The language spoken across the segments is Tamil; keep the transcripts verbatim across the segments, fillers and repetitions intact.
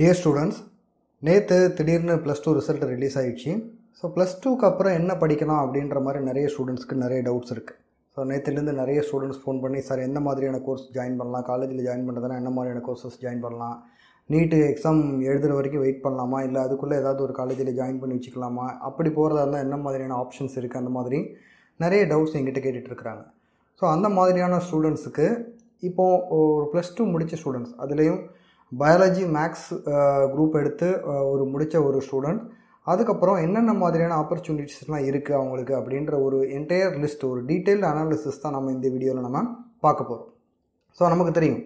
Dear students, நேத்து திடீர்னு plus two result release ஆயிடுச்சு. So plus two க்கு அப்புறம் என்ன படிக்கணும் அப்படின்ற மாதிரி நிறைய ஸ்டூடண்ட்ஸ்க்கு நிறைய டவுட்ஸ் இருக்கு. ஸோ நேற்றுலேருந்து நிறைய ஸ்டூடெண்ட்ஸ் ஃபோன் பண்ணி சார் எந்த மாதிரியான கோர்ஸ் ஜாயின் பண்ணலாம், காலேஜில் ஜாயின் பண்ணுறதுனா என்ன மாதிரியான கோர்ஸஸ் ஜாயின் பண்ணலாம், நீட்டு எக்ஸாம் எழுதுகிற வரைக்கும் வெயிட் பண்ணலாமா இல்லை அதுக்குள்ளே ஏதாவது ஒரு காலேஜில் ஜாயின் பண்ணி வச்சுக்கலாமா, அப்படி போகிறதா இருந்தால் என்ன மாதிரியான ஆப்ஷன்ஸ் இருக்குது, அந்த மாதிரி நிறைய டவுட்ஸ் எங்கிட்ட கேட்டுட்ருக்குறாங்க. ஸோ அந்த மாதிரியான ஸ்டூடெண்ட்ஸுக்கு இப்போது ஒரு ப்ளஸ் டூ முடித்த ஸ்டூடெண்ட்ஸ், அதுலேயும் பயாலஜி மேக்ஸ் குரூப் எடுத்து ஒரு முடித்த ஒரு ஸ்டூடெண்ட், அதுக்கப்புறம் என்னென்ன மாதிரியான ஆப்பர்ச்சுனிட்டிஸ்லாம் இருக்குது அவங்களுக்கு அப்படின்ற ஒரு என்டையர் லிஸ்ட், ஒரு டீட்டெயில்டு அனாலிசிஸ் தான் நம்ம இந்த வீடியோவில் நம்ம பார்க்க போகிறோம். ஸோ நமக்கு தெரியும்,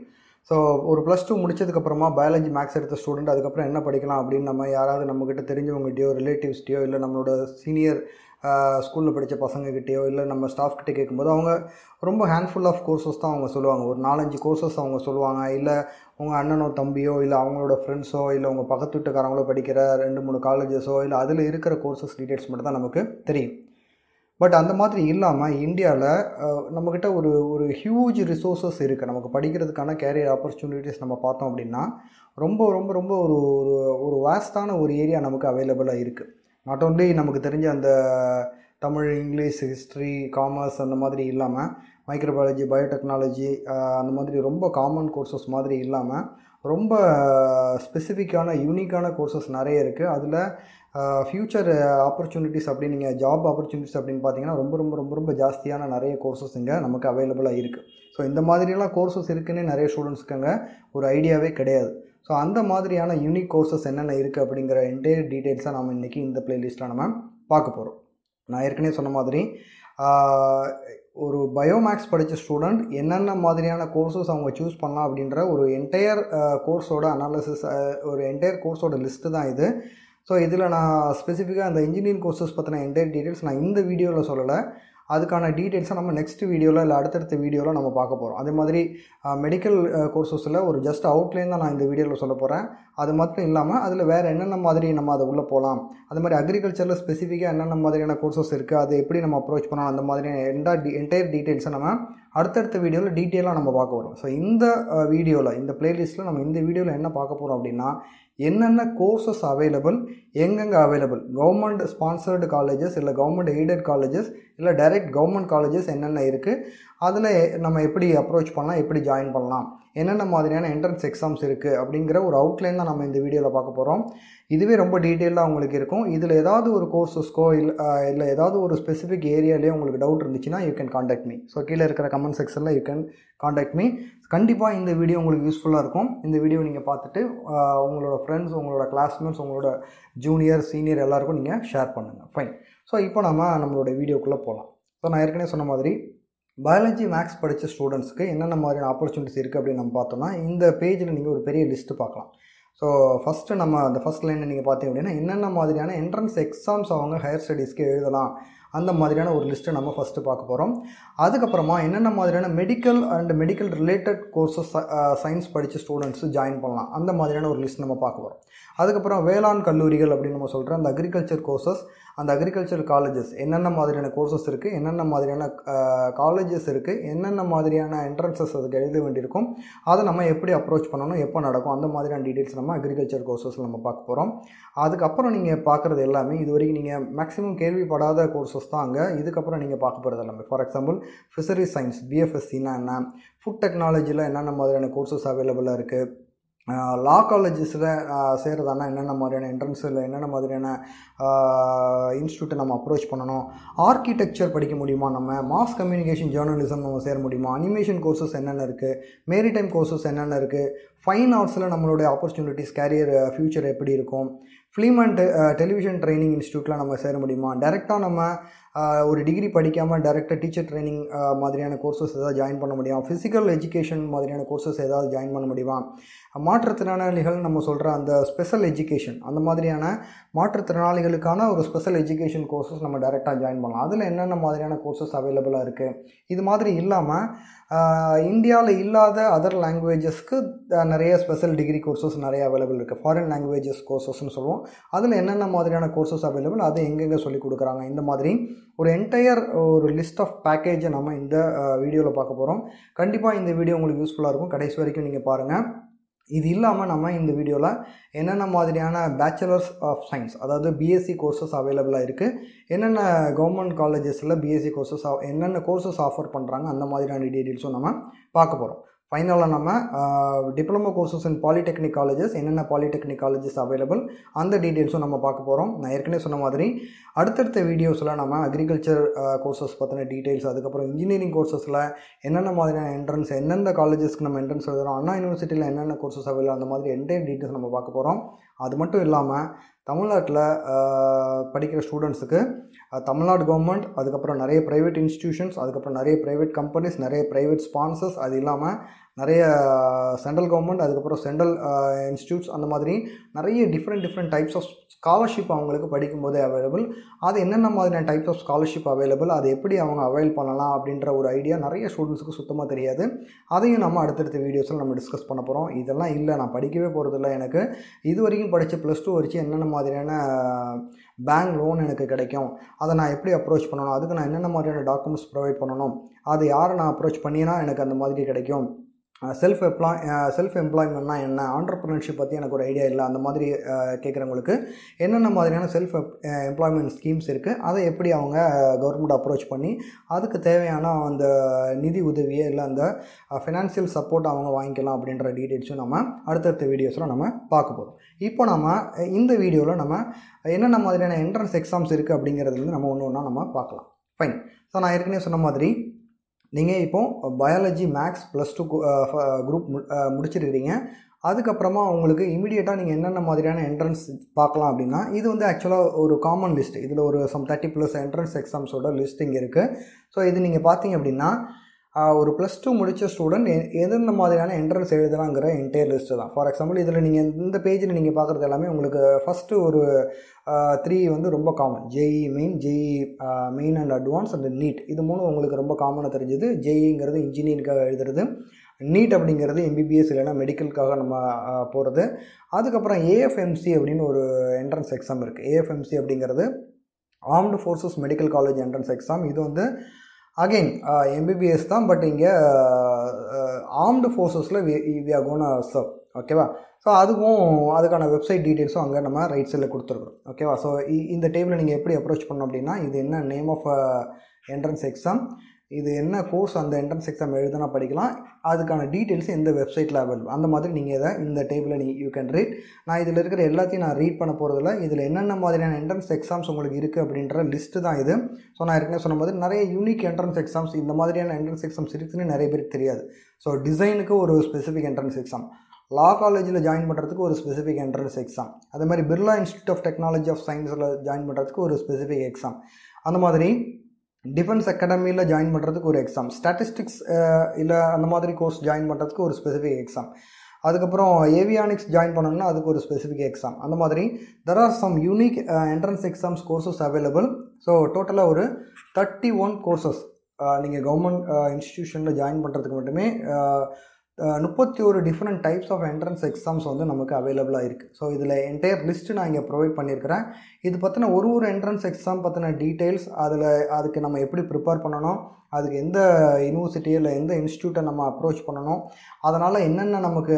ஸோ ஒரு ப்ளஸ் டூ முடித்ததுக்கப்புறமா பயாலஜி மேக்ஸ் எடுத்த ஸ்டூடெண்ட் அதுக்கப்புறம் என்ன படிக்கலாம் அப்படின்னு நம்ம யாராவது நம்மக்கிட்ட தெரிஞ்சவங்ககிட்டயோ ரிலேட்டிவ்ஸ்கிட்டையோ இல்லை நம்மளோட சீனியர் ஸ்கூலில் படித்த பசங்கக்கிட்டேயோ இல்லை நம்ம ஸ்டாஃப்கிட்டே கேட்கும்போது அவங்க ரொம்ப ஹேண்ட்ஃபுல் ஆஃப் கோர்ஸஸ் தான் அவங்க சொல்லுவாங்க. ஒரு நாலஞ்சு கோர்ஸஸ் அவங்க சொல்லுவாங்க, இல்லை உங்கள் அண்ணனோ தம்பியோ இல்லை அவங்களோட ஃப்ரெண்ட்ஸோ இல்லை உங்கள் பக்கத்து வீட்டுக்காரங்களோ படிக்கிற ரெண்டு மூணு காலேஜஸோ இல்லை அதில் இருக்கிற கோர்ஸஸ் டீட்டெயில்ஸ் மட்டும் தான் நமக்கு தெரியும். பட் அந்த மாதிரி இல்லாமல் இந்தியாவில் நம்மக்கிட்ட ஒரு ஒரு ஹியூஜ் ரிசோர்ஸஸ் இருக்குது. நமக்கு படிக்கிறதுக்கான கேரியர் ஆப்பர்ச்சுனிட்டிஸ் நம்ம பார்த்தோம் அப்படின்னா ரொம்ப ரொம்ப ரொம்ப ஒரு ஒரு வாஸ்டான ஒரு ஏரியா நமக்கு அவைலபிளாக இருக்குது. நாட் ஓன்லி நமக்கு தெரிஞ்ச அந்த தமிழ், இங்கிலீஷ், ஹிஸ்ட்ரி, காமர்ஸ் அந்த மாதிரி இல்லாமல் மைக்ரோபயாலஜி, பயோடெக்னாலஜி அந்த மாதிரி ரொம்ப காமன் கோர்ஸஸ் மாதிரி இல்லாமல் ரொம்ப ஸ்பெசிஃபிக்கான யூனிக்கான கோர்ஸஸ் நிறைய இருக்குது. அதில் ஃப்யூச்சர் ஆப்பர்ச்சுனிட்டிஸ் அப்படின்னு நீங்கள் ஜாப் ஆப்பர்ச்சுனிட்டிஸ் அப்படின்னு பார்த்தீங்கன்னா ரொம்ப ரொம்ப ரொம்ப ரொம்ப ஜாஸ்தியான நிறைய கோர்ஸஸ் இங்கே நமக்கு அவைலபிளாக இருக்குது. ஸோ இந்த மாதிரியெல்லாம் கோர்ஸஸ் இருக்குதுன்னு நிறைய ஸ்டூடெண்ட்ஸ்க்கு அங்கே ஒரு ஐடியாவே கிடையாது. ஸோ அந்த மாதிரியான யூனிக் கோர்ஸஸ் என்னென்ன இருக்குது அப்படிங்கிற என்டையர் டீட்டெயில்ஸாக நம்ம இன்றைக்கி இந்த ப்ளேலிஸ்ட்டில் நம்ம பார்க்க போகிறோம். நான் ஏற்கனவே சொன்ன மாதிரி ஒரு பயோமேக்ஸ் படித்த ஸ்டூடெண்ட் என்னென்ன மாதிரியான கோர்ஸஸ் அவங்க சூஸ் பண்ணலாம் அப்படின்ற ஒரு என்டையர் கோர்ஸோட அனாலிசிஸ், ஒரு என்டையர் கோர்ஸோட லிஸ்ட்டு தான் இது. ஸோ இதில் நான் ஸ்பெசிஃபிக்காக அந்த இன்ஜினியரிங் கோர்ஸஸ் பற்றின என்டையர் டீட்டெயில்ஸ் நான் இந்த வீடியோவில் சொல்லலை. அதுக்கான டீட்டெயில்ஸை நம்ம நெக்ஸ்ட் வீடியோவில் இல்லை அடுத்தடுத்த வீடியோவில் நம்ம பார்க்க போகிறோம். அதே மாதிரி மெடிக்கல் கோர்ஸஸில் ஒரு ஜஸ்ட் அவுட்லைன் தான் நான் இந்த வீடியோவில் சொல்ல போகிறேன். அது மட்டும் இல்லாமல் அதில் வேறு என்னென்ன மாதிரி நம்ம அதை உள்ளே போகலாம், அது மாதிரி அக்ரிகல்ச்சரில் ஸ்பெசிஃபிக்காக என்னென்ன மாதிரியான கோர்ஸஸ் இருக்குது, அதை எப்படி நம்ம அப்ரோச் பண்ணலாம், அந்த மாதிரியான எண்டா டி என்டையர் டீட்டெயில்ஸை நம்ம அடுத்தடுத்த வீடியோவில் டீட்டெயிலாக நம்ம பார்க்க போகிறோம். ஸோ இந்த வீடியோவில், இந்த ப்ளேலிஸ்ட்டில் நம்ம இந்த வீடியோவில் என்ன பார்க்க போகிறோம் அப்படின்னா என்னென்ன கோர்ஸஸ் அவைலபிள், எங்கெங்கே அவைலபிள், கவர்மெண்ட் ஸ்பான்சர்டு காலேஜஸ் இல்லை கவர்மெண்ட் எய்டட் காலேஜஸ் இல்லை டைரெக்ட் கவர்மெண்ட் காலேஜஸ் என்னென்ன இருக்குது, அதில் நம்ம எப்படி அப்ரோச் பண்ணலாம், எப்படி ஜாயின் பண்ணலாம், என்னென்ன மாதிரியான என்ட்ரன்ஸ் எக்ஸாம்ஸ் இருக்குது அப்படிங்கிற ஒரு அவுட்லைன் தான் நம்ம இந்த வீடியோவில் பார்க்க போகிறோம். இதுவே ரொம்ப டீட்டெயிலாக உங்களுக்கு இருக்கும். இதில் ஏதாவது ஒரு கோர்ஸஸ்க்கோ இல்லை இல்லை ஏதாவது ஒரு ஸ்பெசிஃபிக் ஏரியாலேயே உங்களுக்கு டவுட் இருந்துச்சுன்னா you can contact me. So கீழே இருக்கிற கமெண்ட் செக்ஷனில் யூ கேன் காண்டாக்ட் மீ. கண்டிப்பாக இந்த வீடியோ உங்களுக்கு யூஸ்ஃபுல்லாக இருக்கும். இந்த வீடியோ நீங்கள் பார்த்துட்டு உங்களோட ஃப்ரெண்ட்ஸ், உங்களோட கிளாஸ்மேட்ஸ், உங்களோட ஜூனியர் சீனியர் எல்லாேருக்கும் நீங்கள் ஷேர் பண்ணுங்கள். ஃபைன். ஸோ இப்போ நம்ம நம்மளோட வீடியோக்குள்ளே போகலாம். ஸோ நான் ஏற்கனவே சொன்ன மாதிரி பயாலஜி மேக்ஸ் படித்த ஸ்டூடெண்ட்ஸ்க்கு என்னென்ன மாதிரியான ஆப்பர்ச்சுனிட்டிஸ் இருக்குது அப்படின்னு நம்ம பார்த்தோம்னா இந்த பேஜில் நீங்கள் ஒரு பெரிய லிஸ்ட்டு பார்க்கலாம். ஸோ ஃபஸ்ட்டு நம்ம அந்த ஃபஸ்ட் லைனில் நீங்கள் பார்த்தீங்க அப்படின்னா என்னென்ன மாதிரியான என்ட்ரன்ஸ் எக்ஸாம்ஸ் அவங்க ஹையர் ஸ்டடீஸ்க்கு எழுதலாம், அந்த மாதிரியான ஒரு லிஸ்ட்டை நம்ம ஃபஸ்ட்டு பார்க்க போகிறோம். அதுக்கப்புறமா என்னென்ன மாதிரியான medical and medical related courses science படித்த ஸ்டூடெண்ட்ஸு ஜாயின் பண்ணலாம், அந்த மாதிரியான ஒரு லிஸ்ட் நம்ம பார்க்க போகிறோம். அதுக்கப்புறம் வேளாண் கல்லூரிகள் அப்படின்னு நம்ம சொல்கிறோம், அந்த அக்ரிகல்ச்சர் கோர்ஸஸ், அந்த அக்ரிகல்ச்சர் காலேஜஸ் என்னென்ன மாதிரியான கோர்ஸஸ் இருக்குது, என்னென்ன மாதிரியான காலேஜஸ் இருக்குது, என்னென்ன மாதிரியான என்ட்ரன்ஸஸ் அதுக்கு எழுத வேண்டியிருக்கும், அதை நம்ம எப்படி அப்ரோச் பண்ணணும், எப்போ நடக்கும், அந்த மாதிரியான டீட்டெயில்ஸ் நம்ம அக்ரிகல்ச்சர் கோர்ஸஸ் நம்ம பார்க்க போகிறோம். அதுக்கப்புறம் நீங்கள் பார்க்குறது எல்லாமே இது வரைக்கும் நீங்கள் மேக்ஸிமம் கேள்விப்படாத கோர்ஸஸ் தான் அங்கே இதுக்கப்புறம் நீங்கள் பார்க்க போகிறது எல்லாமே. ஃபார் எக்ஸாம்பிள் ஃபிஷரி சயின்ஸ், பி.எஃப்.ஸ்சின்னா என்ன, ஃபுட் டெக்னாலஜியில் என்னென்ன மாதிரியான கோர்ஸஸ் அவைலபிளாக இருக்குது, லா காலேஜஸில் சேர்றதானா என்னென்ன மாதிரியான என்ட்ரன்ஸில் என்னென்ன மாதிரியான இன்ஸ்டியூட்டை நம்ம அப்ரோச் பண்ணணும், ஆர்கிடெக்சர் படிக்க முடியுமா, நம்ம மாஸ் கம்யூனிகேஷன் ஜேர்னலிசம் நம்ம சேர முடியுமா, அனிமேஷன் கோர்ஸஸ் என்னென்ன இருக்குது, மேரிடைம் கோர்ஸஸ் என்னென்ன இருக்குது, ஃபைன் ஆர்ட்ஸில் நம்மளுடைய ஆப்பர்ச்சுனிட்டிஸ், கேரியர் ஃப்யூச்சர் எப்படி இருக்கும், ஃபிலிம் அண்ட் டெலிவிஷன் ட்ரைனிங் இன்ஸ்டியூட்டில் நம்ம சேர முடியுமா, டைரெக்டாக நம்ம ஒரு டிகிரி படிக்காமல் டைரெக்டாக டீச்சர் ட்ரைனிங் மாதிரியான கோர்ஸஸ் எதாவது ஜாயின் பண்ண முடியும், ஃபிசிக்கல் எஜுகேஷன் மாதிரியான கோர்ஸஸ் ஏதாவது ஜாயின் பண்ண முடியுமா, மாற்றுத்திறனாளிகள் நம்ம சொல்கிற அந்த ஸ்பெஷல் எஜுகேஷன், அந்த மாதிரியான மாற்றுத்திறனாளிகளுக்கான ஒரு ஸ்பெஷல் எஜுகேஷன் கோர்ஸஸ் நம்ம டைரெக்டாக ஜாயின் பண்ணலாம், அதில் என்னென்ன மாதிரியான கோர்ஸஸ் அவைலபிளாக இருக்குது. இது மாதிரி இல்லாமல் இந்தியாவில் இல்லாத அதர் லாங்குவேஜஸ்க்கு நிறைய ஸ்பெஷல் டிகிரி கோர்ஸஸ் நிறைய அவைலபிள் இருக்குது. ஃபாரின் லாங்குவேஜஸ் கோர்ஸஸ்ன்னு சொல்லுவோம், அதில் என்னென்ன மாதிரியான கோர்ஸஸ் அவைலபிள், அதை எங்கெங்கே சொல்லிக் கொடுக்குறாங்க, இந்த மாதிரி ஒரு என்டையர் ஒரு லிஸ்ட் ஆஃப் பேக்கேஜை நம்ம இந்த வீடியோவில் பார்க்க போகிறோம். கண்டிப்பாக இந்த வீடியோ உங்களுக்கு யூஸ்ஃபுல்லாக இருக்கும். கடைசி வரைக்கும் நீங்கள் பாருங்கள். இது இல்லாம நம்ம இந்த வீடியோல என்னென்ன மாதிரியான bachelors of science அதாவது B S c courses available ஆ இருக்கு என்னென்ன government collegesல B S c courses என்னென்ன courses offer பண்றாங்க அந்த மாதிரியான டீடைல்ஸும் நம்ம பார்க்க போறோம் Finally, we diploma courses in polytechnic colleges, N N A polytechnic colleges available. And the details we will talk about. I will tell you about the videos about agriculture courses, details, engineering courses, N N A entrance, N N A colleges, Anna University, N N A courses available. We will talk about the details. That's why Tamil particular students, Tamil Nadu government, private institutions, private companies, private sponsors, central government, central institutes, and different different types of scholarship available. That's the types of scholarship available. That's how they avail idea. That's students we discuss in the videos. Bank loan and I approach Panana, documents provide Panano, are the Arana approach Panina and a Kanamadi self employment and entrepreneurship at the idea and the Madri Kakaramuluke, Enana self employment schemes, other Epidianga government approach Pani, other Kateviana on the Nidi Udaviel and the financial support among Wankala Abdendra details Nama, other videos Ranama, Pakabo. இப்போ நாம இந்த வீடியோல நாம என்னென்ன மாதிரியான என்ட்ரன்ஸ் எக்ஸாம்ஸ் இருக்கு அப்படிங்கறத நம்ம ஒவ்வொண்ணா நாம பார்க்கலாம் ஃபைன் சோ நான் ஏற்கனவே சொன்ன மாதிரி நீங்க இப்போ பயாலஜி மேக்ஸ் +2 குரூப் முடிச்சிருக்கீங்க அதுக்கு அப்புறமா உங்களுக்கு இமிடியேட்டா நீங்க என்னென்ன மாதிரியான என்ட்ரன்ஸ் பார்க்கலாம் அப்படினா இது வந்து एक्चुअली ஒரு காமன் லிஸ்ட் இதுல ஒரு some thirty plus entrance exams ஓட லிஸ்டிங் இருக்கு சோ இது நீங்க பாத்தீங்க அப்படினா ஒரு plus two முடிச்ச ஸ்டூடண்ட் எதென்ன மாதிரியான என்ட்ரன்ஸ் எழுதலாம்ங்கற என்டையர் லிஸ்ட் தான் ஃபார் எக்ஸாம்பிள் இதுல நீங்க இந்த பேஜ்ல நீங்க பார்க்கிறது எல்லாமே உங்களுக்கு ஃபர்ஸ்ட் ஒரு three வந்து ரொம்ப common J E E main J E E main and advance and NEET இது மூணு உங்களுக்கு ரொம்ப காமனா தெரிஞ்சது J E E ங்கிறது இன்ஜினியரிங்காக எழுதுறது NEET அப்படிங்கிறது M B B S இல்லனா மெடிக்கல்காக நம்ம போறது அதுக்கு அப்புறம் A F M C அப்படின ஒரு என்ட்ரன்ஸ் எக்ஸாம் இருக்கு A F M C அப்படிங்கிறது Armed Forces Medical College entrance exam இது வந்து Again, uh, M B B S tham, but inge, uh, uh, armed forces le we, we are gonna serve. Okay, ba? So that's the website details on the right side. Okay, ba? So in the table you can approach this is the name of uh, entrance exam. This is the course and the entrance exam. That's details in the website level. And the mother in the table you can read. Now, this is the read Panaporla. This is the entrance exams. So, list so, I unique entrance exams in the mother and entrance exams in Arabic period. So, design a specific entrance exam. Law College join a specific entrance exam. That's the Birla Institute of Technology of Science join a specific exam. Defense Academy la join பண்றதுக்கு ஒரு exam statistics இல்ல அந்த மாதிரி course join பண்றதுக்கு ஒரு specific exam அதுக்கு அப்புறம் avionics join பண்ணனும்னா அதுக்கு ஒரு specific exam அந்த மாதிரி there are some unique uh, entrance exams courses available so total ஒரு thirty-one courses நீங்க government institutionல join பண்றதுக்கு மட்டுமே thirty-one different types of entrance exams வந்து நமக்கு available ஆ இருக்கு சோ இதுல entire list நான் இங்க provide பண்ணியிருக்கேன் இது பத்தின ஒரு ஒரு entrance exam பத்தின details அதுல அதுக்கு நம்ம எப்படி prepare பண்ணனும் அதுக்கு எந்த யுனிவர்சிட்டி இல்ல எந்த இன்ஸ்டிடியூட்ட நம்ம அப்ரோச் பண்ணனும் அதனால என்னென்ன நமக்கு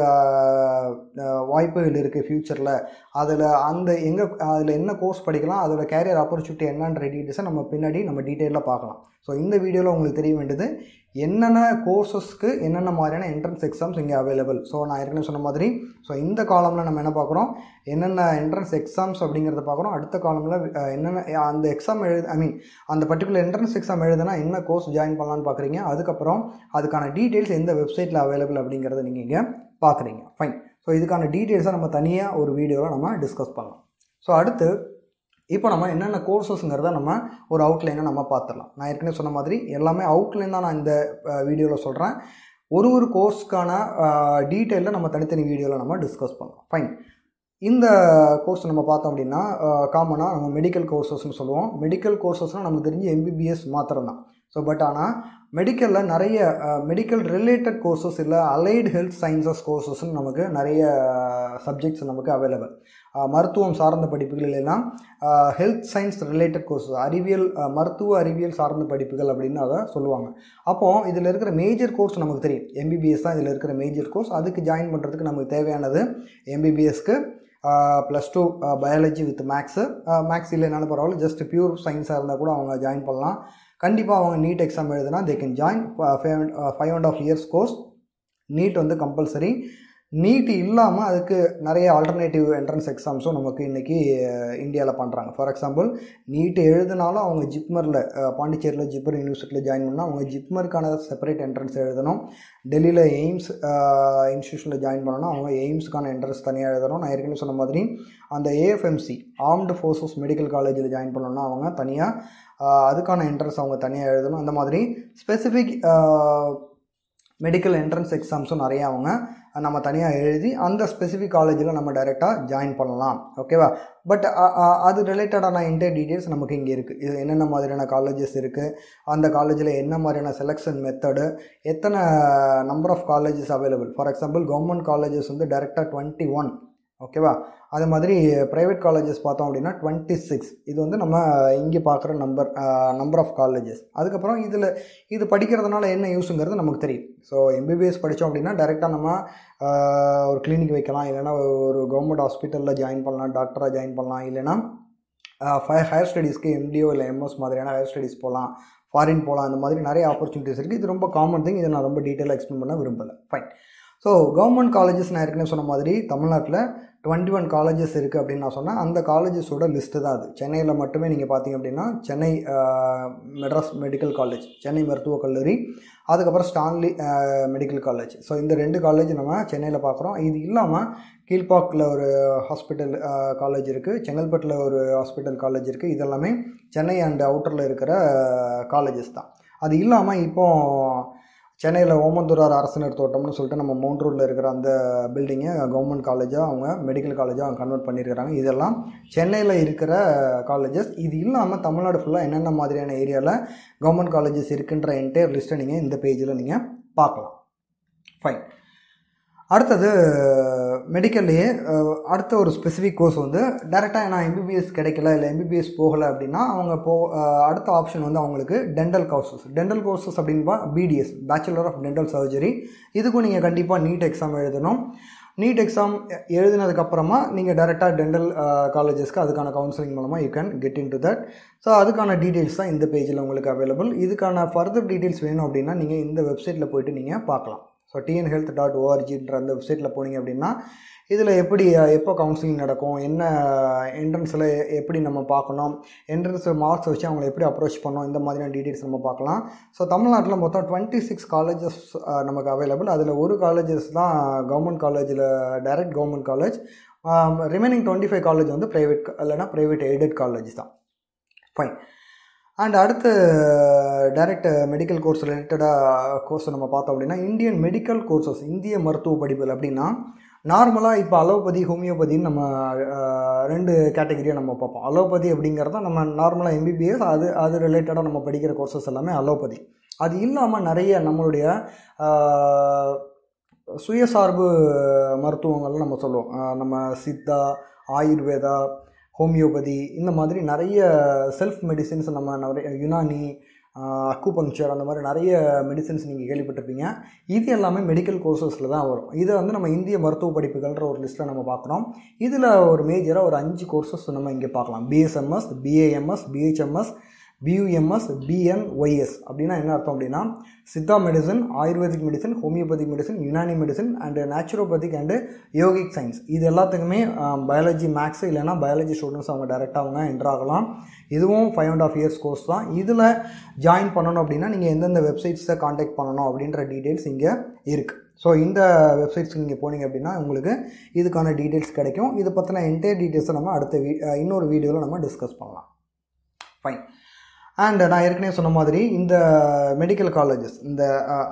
வாய்ப்புகள் இருக்கு ஃபியூச்சர்ல அதுல அந்த எங்க அதுல என்ன கோர்ஸ் படிக்கலாம் அதுல கேரியர் opportunity என்னன்ற டீடைல்ஸ் நம்ம பின்னாடி நம்ம டீடைலா பார்க்கலாம் சோ இந்த வீடியோல உங்களுக்கு தெரிய வேண்டியது என்னென்ன கோர்सेसக்கு என்னென்ன மாதிரியான என்ட்ரன்ஸ் எக்ஸாம்ஸ் இங்க अवेलेबल சோ நான் ஏற்கனவே சொன்ன மாதிரி சோ இந்த காலம்ல நம்ம என்ன பார்க்கறோம் என்னென்ன என்ட்ரன்ஸ் எக்ஸாம்ஸ் அப்படிங்கறத பார்க்கறோம் அடுத்த காலம்ல என்னென்ன அந்த எக்ஸாம் ஐ மீன் அந்த பர்టిక్యులர் என்ட்ரன்ஸ் எக்ஸாம் எழுதுனா என்ன கோர்ஸ் ஜாயின் பண்ணலாம்னு பார்க்கறீங்க அதுக்கு அப்புறம் அதுக்கான டீடைல்ஸ் எந்த வெப்சைட்ல अवेलेबल அப்படிங்கறத நீங்க இங்க பார்க்கறீங்க ஃபைன் சோ இதுக்கான டீடைல்ஸ நம்ம தனியா ஒரு வீடியோல நம்ம டிஸ்கஸ் பண்ணலாம் சோ அடுத்து இப்போ நம்ம என்னென்ன கோர்सेसங்கறத நம்ம ஒரு அவுட்லைனா நம்ம பாத்துறலாம் நான் ஏற்கனவே சொன்ன மாதிரி எல்லாமே அவுட்லைன் தான் நான் இந்த வீடியோல சொல்றேன் ஒரு ஒரு கோர்ஸ்கான டீடைல்ல நம்ம தனித்தனி வீடியோல நம்ம டிஸ்கஸ் பண்ணலாம் ஃபைன் இந்த கோர்ஸ் நம்ம பார்த்தோம் அப்படினா காமனா நம்ம மெடிக்கல் கோர்सेसனு சொல்லுவோம் மெடிக்கல் கோர்सेसனா நமக்கு தெரிஞ்சு M B B S மாத்திரம் தான் So but ana medical la nariya medical related courses illa allied health sciences courses namakku nariya subjects namakku available. மருத்துவம் சார்ந்த படிப்புகள் எல்லாம் ஹெல்த் சயின்ஸ் ரிலேட்டட் கோர்ஸ் அறிவியல் மருத்துவ அறிவியல் சார்ந்த படிப்புகள் அப்படின்னு அதை சொல்லுவாங்க. அப்போது இதில் இருக்கிற மேஜர் கோர்ஸ் நமக்கு தெரியும், எம்பிபிஎஸ் தான் இதில் இருக்கிற மேஜர் கோர்ஸ். அதுக்கு ஜாயின் பண்ணுறதுக்கு நமக்கு தேவையானது எம்பிபிஎஸ்க்கு plus two biology with maths, maths இல்லைனாலும் பரவாயில்ல, ஜஸ்ட் பியூர் சயின்ஸாக இருந்தால் கூட அவங்க ஜாயின் பண்ணலாம். கண்டிப்பாக அவங்க நீட் எக்ஸாம் எழுதுனா they can join five and half years course. NEET வந்து கம்பல்சரி. நீட் இல்லாமல் அதுக்கு நிறைய ஆல்டர்னேட்டிவ் என்ட்ரன்ஸ் எக்ஸாம்ஸும் நமக்கு இன்றைக்கி இந்தியாவில் பண்ணுறாங்க. ஃபார் எக்ஸாம்பிள் நீட் எழுதினாலும் அவங்க ஜிப்மரில் பாண்டிச்சேரியில் ஜிப்மர் யூனிவர்சிட்டியில் ஜாயின் பண்ணால் அவங்க ஜிப்மருக்கான செப்பரேட் என்ட்ரன்ஸ் எழுதணும். டெல்லியில் எய்ம்ஸ் இன்ஸ்டியூஷனில் ஜாயின் பண்ணணும், அவங்க எய்ம்ஸுக்கான என்ட்ரன்ஸ் தனியாக எழுதணும். நான் ஏற்கனவே சொன்ன மாதிரி அந்த ஏஎஃப்எம்சி ஆர்ம்டு ஃபோர்ஸஸ் மெடிக்கல் காலேஜில் ஜாயின் பண்ணணும்னா அவங்க தனியாக அதுக்கான என்ட்ரன்ஸ் அவங்க தனியாக எழுதணும். அந்த மாதிரி ஸ்பெசிஃபிக் மெடிக்கல் என்ட்ரன்ஸ் எக்ஸாம்ஸும் நிறையா அவங்க நம்ம தனியாக எழுதி அந்த ஸ்பெசிஃபிக் காலேஜில் நம்ம டைரெக்டாக ஜாயின் பண்ணலாம். ஓகேவா? பட் அது ரிலேட்டடான இன்டர் டீட்டெயில்ஸ் நமக்கு இங்கே இருக்குது. இது என்னென்ன மாதிரியான காலேஜஸ் இருக்குது, அந்த காலேஜில் என்ன மாதிரியான செலெக்ஷன் மெத்தடு, எத்தனை number of colleges available. For example government colleges வந்து டைரெக்டாக டுவெண்ட்டி ஒன் ஓகேவா? அது மாதிரி ப்ரைவேட் காலேஜஸ் பார்த்தோம் அப்படின்னா டுவெண்ட்டி சிக்ஸ். இது வந்து நம்ம இங்கே பார்க்குற நம்பர் நம்பர் ஆஃப் காலேஜஸ். அதுக்கப்புறம் இதில் இது படிக்கிறதுனால என்ன யூஸுங்கிறது நமக்கு தெரியும். ஸோ எம்பிபிஎஸ் படித்தோம் அப்படின்னா டைரெக்டாக நம்ம ஒரு கிளினிக் வைக்கலாம், இல்லைனா ஒரு கவர்மெண்ட் ஹாஸ்பிட்டலில் ஜாயின் பண்ணலாம், டாக்டராக ஜாயின் பண்ணலாம், இல்லைனா ஃபை ஹையர் ஸ்டடீஸ்க்கு எம்டிஓ இல்லை எம்எஸ் மாதிரியான ஹையர் ஸ்டடீஸ் போகலாம், ஃபாரின் போகலாம். அந்த மாதிரி நிறைய ஆப்பர்ச்சுனிட்டிஸ் இருக்குது. இது ரொம்ப காமன் திங். இதை நான் ரொம்ப டீட்டெயிலாக எக்ஸ்பிளைன் பண்ண விரும்பலை. ஃபைன். ஸோ கவர்மெண்ட் காலேஜஸ் நான் ஏற்கனவே சொன்ன மாதிரி தமிழ்நாட்டில் டுவெண்ட்டி ஒன் காலேஜஸ் இருக்குது அப்படின்னு நான் சொன்னேன். அந்த காலேஜஸோட லிஸ்ட்டு தான் அது. சென்னையில் மட்டுமே நீங்கள் பார்த்தீங்க அப்படின்னா சென்னை மெட்ராஸ் மெடிக்கல் காலேஜ், சென்னை மருத்துவக் கல்லூரி, அதுக்கப்புறம் ஸ்டான்லி மெடிக்கல் காலேஜ். ஸோ இந்த ரெண்டு காலேஜ் நம்ம சென்னையில் பார்க்குறோம். இது இல்லாமல் கீழ்பாக்கில் ஒரு ஹாஸ்பிட்டல் காலேஜ் இருக்குது, செங்கல்பட்டில் ஒரு ஹாஸ்பிட்டல் காலேஜ் இருக்குது. இதெல்லாமே சென்னை அண்ட் அவுட்டரில் இருக்கிற காலேஜஸ் தான். அது இல்லாமல் இப்போது சென்னையில் ஓமந்தூரார் அரசினர் தோட்டம்னு சொல்லிட்டு நம்ம மவுண்ட் ரோடில் இருக்கிற அந்த பில்டிங்கை கவர்மெண்ட் காலேஜாக அவங்க மெடிக்கல் காலேஜாக அவங்க கன்வெர்ட் பண்ணியிருக்கிறாங்க. இதெல்லாம் சென்னையில் இருக்கிற காலேஜஸ். இது இல்லாமல் தமிழ்நாடு ஃபுல்லாக என்னென்ன மாதிரியான ஏரியாவில் கவர்மெண்ட் காலேஜஸ் இருக்குன்ற என்டையர் லிஸ்ட்டை நீங்கள் இந்த பேஜில் நீங்கள் பார்க்கலாம். ஃபைன். அடுத்தது மெடிக்கல்லையே அடுத்த ஒரு ஸ்பெசிஃபிக் கோர்ஸ் வந்து டைரெக்டாக நான் எம்பிபிஎஸ் கிடைக்கல இல்லை எம்பிபிஎஸ் போகலை அப்படின்னா அவங்க போ அடுத்த ஆப்ஷன் வந்து அவங்களுக்கு டென்டல் கோர்ஸஸ். டென்டல் கோர்ஸஸ் அப்படின்பா BDS, bachelor of dental surgery. இதுக்கும் நீங்கள் கண்டிப்பாக நீட் எக்ஸாம் எழுதணும். நீட் எக்ஸாம் எழுதினதுக்கப்புறமா நீங்கள் டைரெக்டாக டென்டல் காலேஜஸ்க்கு அதுக்கான கவுன்சிலிங் மூலமாக you can get in to that. So அதுக்கான டீட்டெயில்ஸ் தான் இந்த பேஜில் உங்களுக்கு அவைலபிள். இதுக்கான ஃபர்தர் டீட்டெயில்ஸ் வேணும் அப்படின்னா நீங்கள் இந்த வெப்சைட்டில் போய்ட்டு நீங்கள் பார்க்கலாம். So T N health dot ஓஆர்ஜின்ற அந்த வெப்சைட்டில் போனீங்க அப்படின்னா இதில் எப்படி எப்போ கவுன்சிலிங் நடக்கும், என்ன என்ட்ரன்ஸில் எப்படி நம்ம பார்க்கணும், என்ட்ரன்ஸ் மார்க்ஸ் வச்சு அவங்களை எப்படி அப்ரோச் பண்ணோம், இந்த மாதிரியான டீட்டெயில்ஸ் நம்ம பார்க்கலாம். ஸோ தமிழ்நாட்டில் மொத்தம் டுவெண்ட்டி சிக்ஸ் காலேஜஸ் நமக்கு அவைலபிள். அதில் ஒரு காலேஜஸ் தான் கவர்மெண்ட் காலேஜில் direct government college. Remaining twenty five college வந்து ப்ரைவேட் இல்லைனா ப்ரைவேட் எய்டட் காலேஜ் தான். ஃபைன். அண்ட் அடுத்து டைரக்ட் மெடிக்கல் கோர்ஸ் ரிலேட்டடாக கோர்ஸ் நம்ம பார்த்தோம் அப்படின்னா இந்தியன் மெடிக்கல் கோர்ஸஸ், இந்திய மருத்துவ படிப்புகள் அப்படின்னா நார்மலாக இப்போ அலோபதி ஹோமியோபதின்னு நம்ம ரெண்டு கேட்டகரியாக நம்ம பார்ப்போம். அலோபதி அப்படிங்கிறத நம்ம நார்மலாக எம்பிபிஎஸ் அது அது ரிலேட்டடாக நம்ம படிக்கிற கோர்ஸஸ் எல்லாமே அலோபதி. அது இல்லாமல் நிறைய நம்மளுடைய சுயசார்பு மருத்துவங்கள்லாம் நம்ம சொல்லுவோம். நம்ம சித்தா, ஆயுர்வேதா, ஹோமியோபதி, இந்த மாதிரி நிறைய செல்ஃப் மெடிசின்ஸ் நம்ம நிறைய யுனானி, அக்குபங்க்சர், அந்த மாதிரி நிறைய மெடிசின்ஸ் நீங்கள் கேள்விப்பட்டிருப்பீங்க. இது எல்லாமே மெடிக்கல் கோர்ஸஸில் தான் வரும். இதை வந்து நம்ம இந்திய மருத்துவ படிப்புகள்ன்ற ஒரு லிஸ்ட்டில் நம்ம பார்க்குறோம். இதில் ஒரு மேஜராக ஒரு அஞ்சு கோர்ஸஸ் நம்ம இங்கே பார்க்கலாம். BSMS, BAMS, BHMS, BUMS, BNYS. அப்படின்னா என்ன அர்த்தம் அப்படின்னா Siddha medicine, ayurvedic medicine, homeopathic medicine, Unani medicine and naturopathic and yogic science. இது எல்லாத்துக்குமே பயாலஜி மேக்ஸ் இல்லைனா பயாலஜி ஸ்டூடெண்ட்ஸ் அவங்க டைரெக்டாக அவங்க என்ட்ராகலாம். இதுவும் five and half years course தான். இதில் ஜாயின் பண்ணணும் அப்படின்னா நீங்கள் எந்தெந்த வெப்சைட்ஸை காண்டாக்ட் பண்ணணும் அப்படின்ற டீட்டெயில்ஸ் இங்கே இருக்குது. ஸோ இந்த வெப்சைட்ஸ்க்கு நீங்கள் போனீங்க அப்படின்னா உங்களுக்கு இதுக்கான டீட்டெயில்ஸ் கிடைக்கும். இது பற்றின என்டையர் டீட்டெயில்ஸை நம்ம அடுத்த வீ இன்னொரு வீடியோவில் நம்ம டிஸ்கஸ் பண்ணலாம். ஃபைன். அண்ட் நான் ஏற்கனவே சொன்ன மாதிரி இந்த மெடிக்கல் காலேஜஸ், இந்த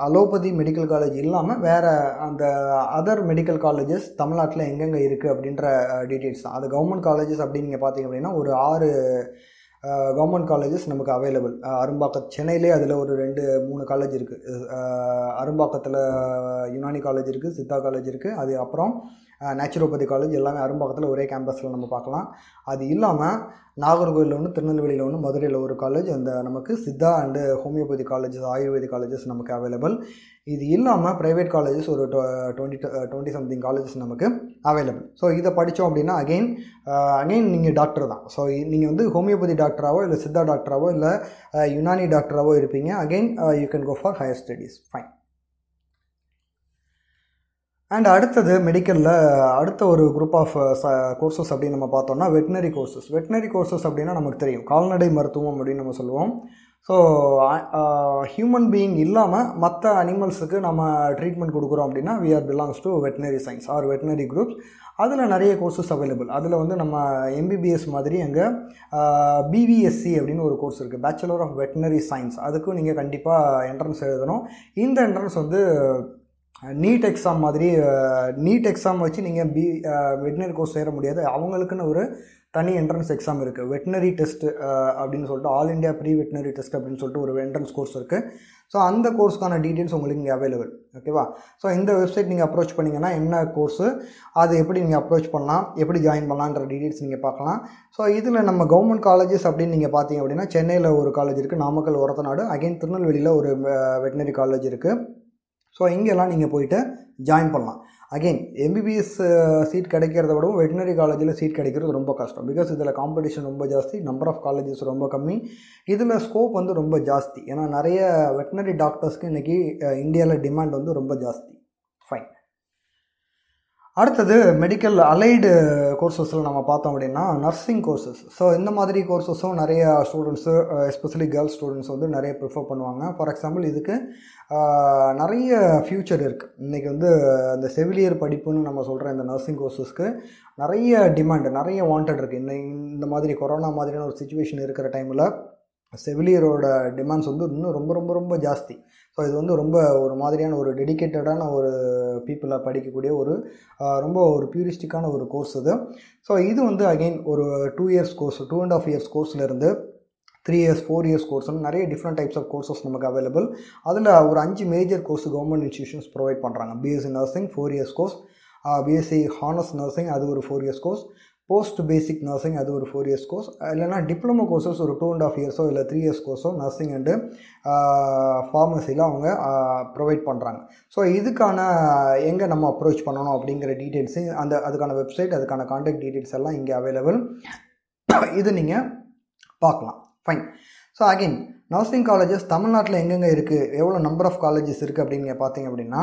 அலோபதி மெடிக்கல் காலேஜ் இல்லாமல் வேறு அந்த அதர் மெடிக்கல் காலேஜஸ் தமிழ்நாட்டில் எங்கெங்கே இருக்குது அப்படின்ற டீட்டெயில்ஸ் தான். அது கவர்மெண்ட் காலேஜஸ் அப்படின்னு நீங்கள் பார்த்தீங்க அப்படின்னா ஒரு ஆறு Uh, government colleges நமக்கு available. அரும்பாக்கம் சென்னையிலே அதில் ஒரு ரெண்டு மூணு காலேஜ் இருக்குது. அரும்பாக்கத்தில் யுனானி காலேஜ் இருக்குது, சித்தா காலேஜ் இருக்குது, அது அப்புறம் நேச்சுரோபதி காலேஜ் எல்லாமே அரும்பாக்கத்தில் ஒரே கேம்பஸில் நம்ம பார்க்கலாம். அது இல்லாமல் நாகர்கோயிலில் ஒன்று, திருநெல்வேலியில் ஒன்று, மதுரையில் ஒரு காலேஜ், அந்த நமக்கு Siddha and homeopathy colleges, Ayurvedic colleges நமக்கு அவைலபிள். இது இல்லாமல் ப்ரைவேட் காலேஜஸ் ஒரு டுவெண்ட்டி டுவெண்ட்டி சம்திங் காலேஜஸ் நமக்கு அவைலபிள். ஸோ இதை படித்தோம் அப்படின்னா அகெயின் அகெயின் நீங்கள் டாக்டர் தான். ஸோ நீங்கள் வந்து ஹோமியோபதி டாக்டராகவோ இல்லை சித்தா டாக்டராகவோ இல்லை யுனானி டாக்டராகவோ இருப்பீங்க. Again you can go for higher studies, fine. And அடுத்தது மெடிக்கலில் அடுத்த ஒரு குரூப் ஆஃப் கோர்சஸ் அப்படின்னு நம்ம பார்த்தோம்னா வெட்டினரி கோர்சஸ். வெட்டினரி கோர்சஸ் அப்படின்னா நமக்கு தெரியும், கால்நடை மருத்துவம் அப்படின்னு நம்ம சொல்லுவோம். ஸோ ஹியூமன் பீயிங் இல்லாமல் மற்ற அனிமல்ஸுக்கு நம்ம ட்ரீட்மெண்ட் கொடுக்குறோம் அப்படின்னா we are belongs to veterinary science or veterinary groups. அதில் நிறைய கோர்சஸ் அவைலபிள். அதில் வந்து நம்ம எம்பிபிஎஸ் மாதிரி அங்கே பிவிஎஸ்சி அப்படின்னு ஒரு கோர்ஸ் இருக்குது, பேச்சுலர் ஆஃப் வெட்டினரி சயின்ஸ். அதுக்கும் நீங்கள் கண்டிப்பாக என்ட்ரன்ஸ் எழுதணும். இந்த என்ட்ரன்ஸ் வந்து நீட் எக்ஸாம் மாதிரி, நீட் எக்ஸாம் வச்சு நீங்கள் பி வெட்டினரி கோர்ஸ் சேர முடியாது. அவங்களுக்குன்னு ஒரு தனி என்ட்ரன்ஸ் எக்ஸாம் இருக்குது, வெட்டினரி டெஸ்ட்டு அப்படின்னு சொல்லிட்டு, all India pre veterinary test அப்படின்னு சொல்லிட்டு ஒரு என்ட்ரன்ஸ் கோர்ஸ் இருக்குது. ஸோ அந்த கோர்ஸ்க்கான டீட்டெயில்ஸ் உங்களுக்கு இங்கே அவைலபிள், ஓகேவா? ஸோ இந்த வெப்சைட் நீங்கள் அப்ரோச் பண்ணிங்கன்னா என்ன கோர்ஸு, அது எப்படி நீங்கள் அப்ரோச் பண்ணலாம், எப்படி ஜாயின் பண்ணலான்ற டீட்டெயில்ஸ் நீங்கள் பார்க்கலாம். ஸோ இதில் நம்ம கவர்மெண்ட் காலேஜஸ் அப்படின்னு நீங்கள் பார்த்தீங்க அப்படின்னா சென்னையில் ஒரு காலேஜ் இருக்குது, நாமக்கல் ஒரத்தநாடு, அகைன் திருநெல்வேலியில் ஒரு வெட்டினரி காலேஜ் இருக்குது. ஸோ இங்கெல்லாம் நீங்கள் போயிட்டு ஜாயின் பண்ணலாம். அகெயின் எம்பிபிஎஸ் சீட் கிடைக்கிறத விடவும் வெட்டினரி காலேஜில் சீட் கிடைக்கிறது ரொம்ப கஷ்டம். பிகாஸ் இதில் காம்படிஷன் ரொம்ப ஜாஸ்தி, நம்பர் ஆஃப் காலேஜஸ் ரொம்ப கம்மி, இதில் ஸ்கோப் வந்து ரொம்ப ஜாஸ்தி. ஏன்னா நிறைய வெட்டினரி டாக்டர்ஸ்க்கு இன்றைக்கி இந்தியாவில் டிமாண்ட் வந்து ரொம்ப ஜாஸ்தி, ஃபைன். அடுத்தது மெடிக்கல் அலைடு கோர்சஸில் நம்ம பார்த்தோம் அப்படின்னா நர்சிங் கோர்சஸ். ஸோ இந்த மாதிரி கோர்சஸும் நிறைய ஸ்டூடெண்ட்ஸு, எஸ்பெஷலி கேர்ள்ஸ் ஸ்டூடெண்ட்ஸ் வந்து நிறைய ப்ரிஃபர் பண்ணுவாங்க. ஃபார் எக்ஸாம்பிள் இதுக்கு நிறைய ஃப்யூச்சர் இருக்குது. இன்றைக்கி வந்து இந்த செவிலியர் படிப்புன்னு நம்ம சொல்கிற இந்த நர்சிங் கோர்சஸ்க்கு நிறைய டிமாண்டு, நிறைய வாண்டட் இருக்குது. இந்த இந்த மாதிரி கொரோனா மாதிரியான ஒரு சுச்சுவேஷன் இருக்கிற டைமில் செவிலியரோட டிமாண்ட்ஸ் வந்து இன்னும் ரொம்ப ரொம்ப ரொம்ப ஜாஸ்தி. ஸோ இது வந்து ரொம்ப ஒரு மாதிரியான ஒரு டெடிக்கேட்டடான ஒரு பீப்புளாக படிக்கக்கூடிய ஒரு ரொம்ப ஒரு பியூரிஸ்டிக்கான ஒரு கோர்ஸ் இது. ஸோ இது வந்து அகெயின் ஒரு two years course, two and half இயர்ஸ் கோர்ஸ்லேருந்து த்ரீ இயர்ஸ் ஃபோர் இயர்ஸ் கோர்ஸ்னு நிறைய டிஃப்ரெண்ட் டைப்ஸ் ஆஃப் கோர்சஸ் நமக்கு அவைலபிள். அதில் ஒரு அஞ்சு major course government institutions provide பண்ணுறாங்க. BSc nursing four years course, BSc honours nursing அது ஒரு four years course, post basic nursing அது ஒரு ஃபோர் இயர்ஸ் கோர்ஸ், இல்லைனா டிப்ளமோ கோர்ஸஸ் ஒரு டூ அண்ட் ஆஃப் இயர்ஸோ இல்லை த்ரீ இயர்ஸ் கோர்ஸோ நர்சிங் அண்டு ஃபார்மசியில் அவங்க ப்ரொவைட் பண்ணுறாங்க. ஸோ இதுக்கான எங்கே நம்ம அப்ரோச் பண்ணணும் அப்படிங்கிற டீட்டெயில்ஸு, அந்த அதுக்கான வெப்சைட், அதுக்கான கான்டாக்ட் டீட்டெயில்ஸ் எல்லாம் இங்கே அவைலபிள். இது நீங்கள் பார்க்கலாம், fine. So again nursing colleges தமிழ்நாட்டில் எங்கெங்கே இருக்குது, எவ்வளோ நம்பர் ஆஃப் காலேஜஸ் இருக்குது அப்படின்னு பார்த்தீங்க அப்படின்னா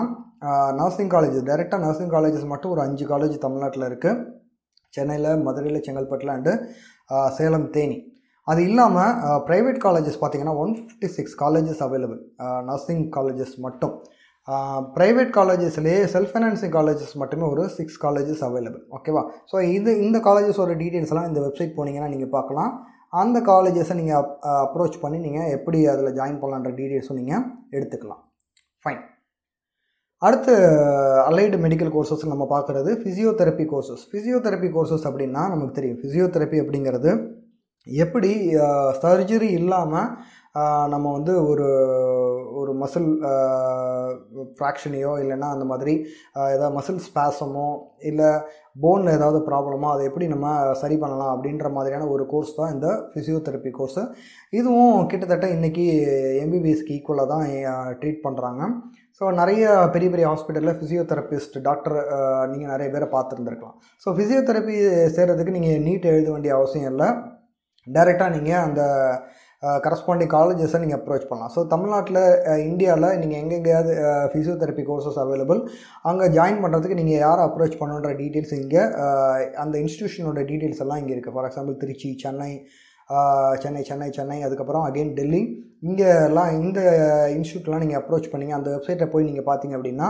நர்சிங் காலேஜஸ் டைரெக்டாக நர்சிங் காலேஜஸ் மட்டும் ஒரு அஞ்சு காலேஜ் தமிழ்நாட்டில் இருக்குது, சென்னையில், மதுரையில், செங்கல்பட்டில் அண்டு சேலம், தேனி. அது இல்லாமல் ப்ரைவேட் காலேஜஸ் பார்த்திங்கன்னா one fifty six colleges available nursing colleges மட்டும். ப்ரைவேட் காலேஜஸ்லேயே செல்ஃப் ஃபைனான்சிங் காலேஜஸ் மட்டுமே ஒரு சிக்ஸ் காலேஜஸ் அவைலபிள், ஓகேவா? ஸோ இது இந்த காலேஜஸோட டீட்டெயில்ஸ்லாம் இந்த வெப்சைட் போனீங்கன்னா நீங்கள் பார்க்கலாம். அந்த காலேஜஸை நீங்கள் அப்ரோச் பண்ணி நீங்கள் எப்படி அதில் ஜாயின் பண்ணலான்ற டீட்டெயில்ஸும் நீங்கள் எடுத்துக்கலாம், ஃபைன். அடுத்து அலைடு மெடிக்கல் கோர்சஸ் நம்ம பார்க்குறது ஃபிசியோதெரப்பி கோர்சஸ். ஃபிசியோதெரப்பி கோர்சஸ் அப்படின்னா நமக்கு தெரியும், ஃபிசியோதெரப்பி அப்படிங்கிறது எப்படி சர்ஜரி இல்லாமல் நம்ம வந்து ஒரு ஒரு மசில் ஃப்ராக்ஷனையோ இல்லைன்னா அந்த மாதிரி ஏதாவது மசில் ஸ்பேஸமோ இல்லை போனில் ஏதாவது ப்ராப்ளமோ அதை எப்படி நம்ம சரி பண்ணலாம் அப்படின்ற மாதிரியான ஒரு கோர்ஸ் தான் இந்த ஃபிசியோதெரப்பி கோர்ஸு. இதுவும் கிட்டத்தட்ட இன்றைக்கி எம்பிபிஎஸ்க்கு ஈக்குவலாக தான் ட்ரீட் பண்ணுறாங்க. ஸோ நிறைய பெரிய பெரிய ஹாஸ்பிட்டலில் ஃபிசியோதெரபிஸ்ட் டாக்டர் நீங்கள் நிறைய பேரை பார்த்துருந்துருக்கலாம். ஸோ ஃபிசியோதெரப்பி சேர்கிறதுக்கு நீங்கள் நீட் எழுத வேண்டிய அவசியம் இல்லை, டைரெக்டாக நீங்கள் அந்த கரஸ்பாண்டிங் காலேஜஸை நீங்கள் அப்ரோச் பண்ணலாம். ஸோ தமிழ்நாட்டில், இந்தியாவில் நீங்கள் எங்கெங்கேயாவது ஃபிசியோதெரப்பி கோர்சஸ் அவைலபிள், அங்கே ஜாயின் பண்ணுறதுக்கு நீங்கள் யாரை அப்ரோச் பண்ணுன்ற டீட்டெயில்ஸ் இங்கே அந்த இன்ஸ்டியூஷனோட டீட்டெயில்ஸ் எல்லாம் இங்கே இருக்குது. ஃபார் எக்ஸாம்பிள் திருச்சி, சென்னை சென்னை சென்னை சென்னை அதுக்கப்புறம் அகெயின் டெல்லி, இங்கே எல்லாம் இந்த இன்ஸ்டியூட்லாம் நீங்கள் அப்ரோச் பண்ணிங்க அந்த வெப்சைட்டை போய் நீங்கள் பார்த்தீங்க அப்படின்னா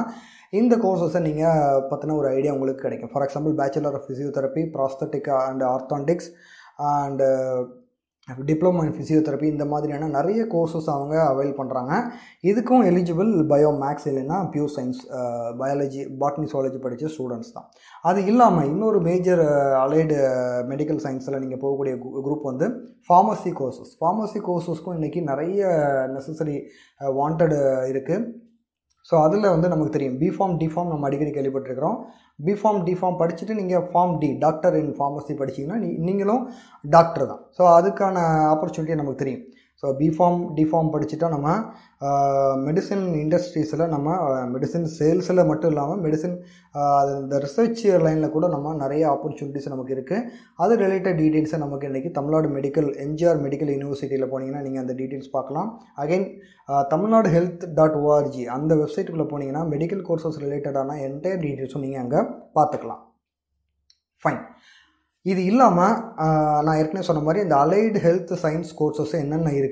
இந்த கோர்சஸை நீங்கள் பற்றின ஒரு ஐடியா உங்களுக்கு கிடைக்கும். For example bachelor of physiotherapy, prosthetic and orthotics and Diploma in Physiotherapy in the Madriana Naria courses avail Pantranga, Idukum eligible Biomax Elena, Pure Science, uh, Biology, Botany, Zoology Padicha students. That is another major uh, allied uh, medical science group on the pharmacy courses. Pharmacy courses are necessary uh, wanted. Uh, So, that's why we B form, D form, we have B form, D form, you form D, doctor in pharmacy, you are doctor. So, that's the opportunity we. So, B form, D form, we have medicine industries, we have medicine sales, we have medicine the research line, we have opportunities. That's related details, we Tamil Nadu Medical, M G R Medical University, you have the details. Again, tamilnaduhealth dot org, and the website, you have medical courses related, entire details, you have. Fine. This is the allied health science courses. That's the entire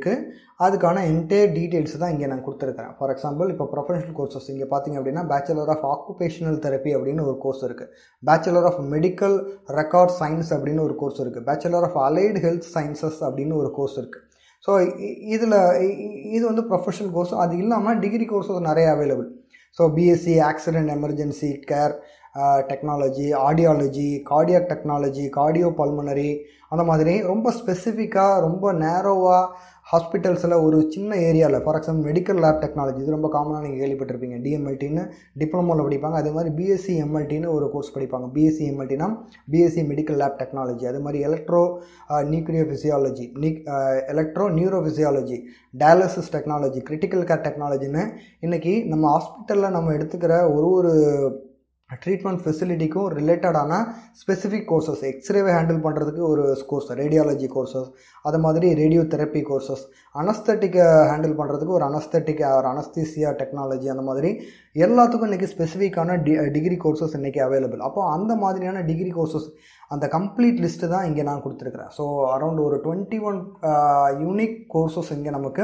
details. For example, if professional courses, you have Bachelor of Occupational Therapy, course, Bachelor of Medical Record Science, course, Bachelor of Allied Health Sciences, course. So, this is the professional course. That's the degree courses available. So, B S c, Accident Emergency Care, Uh, technology, audiology, cardiac technology, cardiopulmonary, and the specific, very narrow hospitals in a area. For example, medical lab technology is very common. D M L T, diploma, B S c M L T course. B S c M L T, B S c medical lab technology, electro nuclear physiology, electro neurophysiology, dialysis technology, critical care technology. In the hospital, treatment facility ko related ana specific courses, x-ray handle பண்றதுக்கு ஒரு course, radiology courses, அது மாதிரி radiotherapy courses, anesthetic handle பண்றதுக்கு ஒரு anesthetic or anesthesia technology, அந்த மாதிரி எல்லாத்துக்கும் இன்னைக்கு specific ஆன degree courses இன்னைக்கு available. அப்போ அந்த மாதிரியான degree courses அந்த complete list தான் இங்க நான் கொடுத்திருக்கிறேன். So around ஒரு twenty-one uh, unique courses இங்க நமக்கு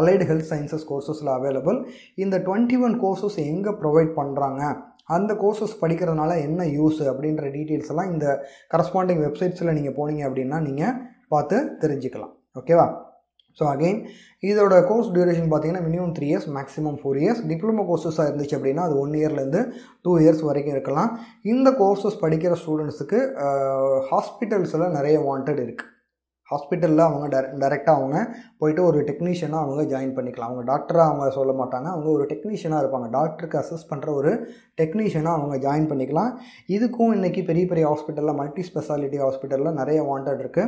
allied health sciences coursesல available. இந்த twenty-one courses எங்க provide பண்றாங்க, அந்த கோர்சஸ் படிக்கிறதுனால என்ன யூஸ் அப்படின்ற டீடைல்ஸ் எல்லாம் இந்த கரஸ்பாண்டிங் வெப்சைட்ஸ்ல நீங்க போனீங்க அப்படினா நீங்க பார்த்து தெரிஞ்சிக்கலாம். ஓகேவா? So again, இதோட கோர்ஸ் டியூரேஷன் பாத்தீங்கன்னா minimum three years, maximum four years. Diploma கோர்சஸா இருந்துச்சு அப்படினா அது one year ல இருந்து two years வரைக்கும் இருக்கலாம். இந்த கோர்சஸ் படிக்கிற ஸ்டூடண்ட்ஸ்க்கு ஹாஸ்பிடல்ஸ்ல நிறைய வாண்டட் இருக்கு. ஹாஸ்பிட்டல்ல அவங்க டைரக்டா அவங்க போய்ட்டு ஒரு டெக்னீஷியனா அவங்க ஜாயின் பண்ணிக்கலாம். அவங்க டாக்டரா அவங்க சொல்ல மாட்டாங்க, அவங்க ஒரு டெக்னீஷியனா இருப்பாங்க. டாக்டருக்கு அசஸ் பண்ற ஒரு டெக்னீஷியனா அவங்க ஜாயின் பண்ணிக்கலாம். இதுக்கும் இன்னைக்கு பெரிய பெரிய ஹாஸ்பிட்டல்ல மல்டி ஸ்பெஷாலிட்டி ஹாஸ்பிட்டல்ல நிறைய வாண்டட் இருக்கு.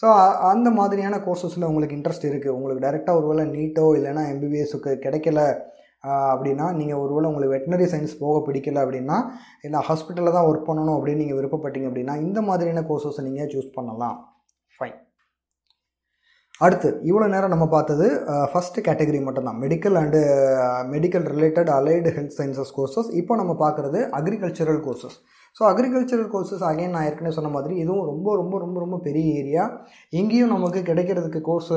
சோ அந்த மாதிரியான கோர்சஸ்ல உங்களுக்கு இன்ட்ரஸ்ட் இருக்கு, உங்களுக்கு டைரக்டா ஒருவேளை நீட்டோ இல்லனா M B B S க்கு கிடைக்கல அப்படினா, நீங்க ஒருவேளை உங்களுக்கு வெட்டனரி சயின்ஸ் போக பிடிக்கல அப்படினா, இல்ல ஹாஸ்பிட்டல்ல தான் வர்க் பண்ணனும் அப்படி நீங்க விருப்பப்பட்டீங்க அப்படினா, இந்த மாதிரியான கோர்சஸ் நீங்க சூஸ் பண்ணலாம். ஃபைன். அடுத்து இவ்வளோ நேரம் நம்ம பார்த்தது ஃபர்ஸ்ட் கேட்டகரி மட்டும்தான், medical and medical related allied health sciences courses. இப்போ நம்ம பார்க்குறது agricultural courses. So agricultural courses again நான் ஏற்கனவே சொன்ன மாதிரி இதுவும் ரொம்ப ரொம்ப ரொம்ப ரொம்ப பெரிய ஏரியா. எங்கேயும் நமக்கு கிடைக்கிறதுக்கு கோர்ஸ்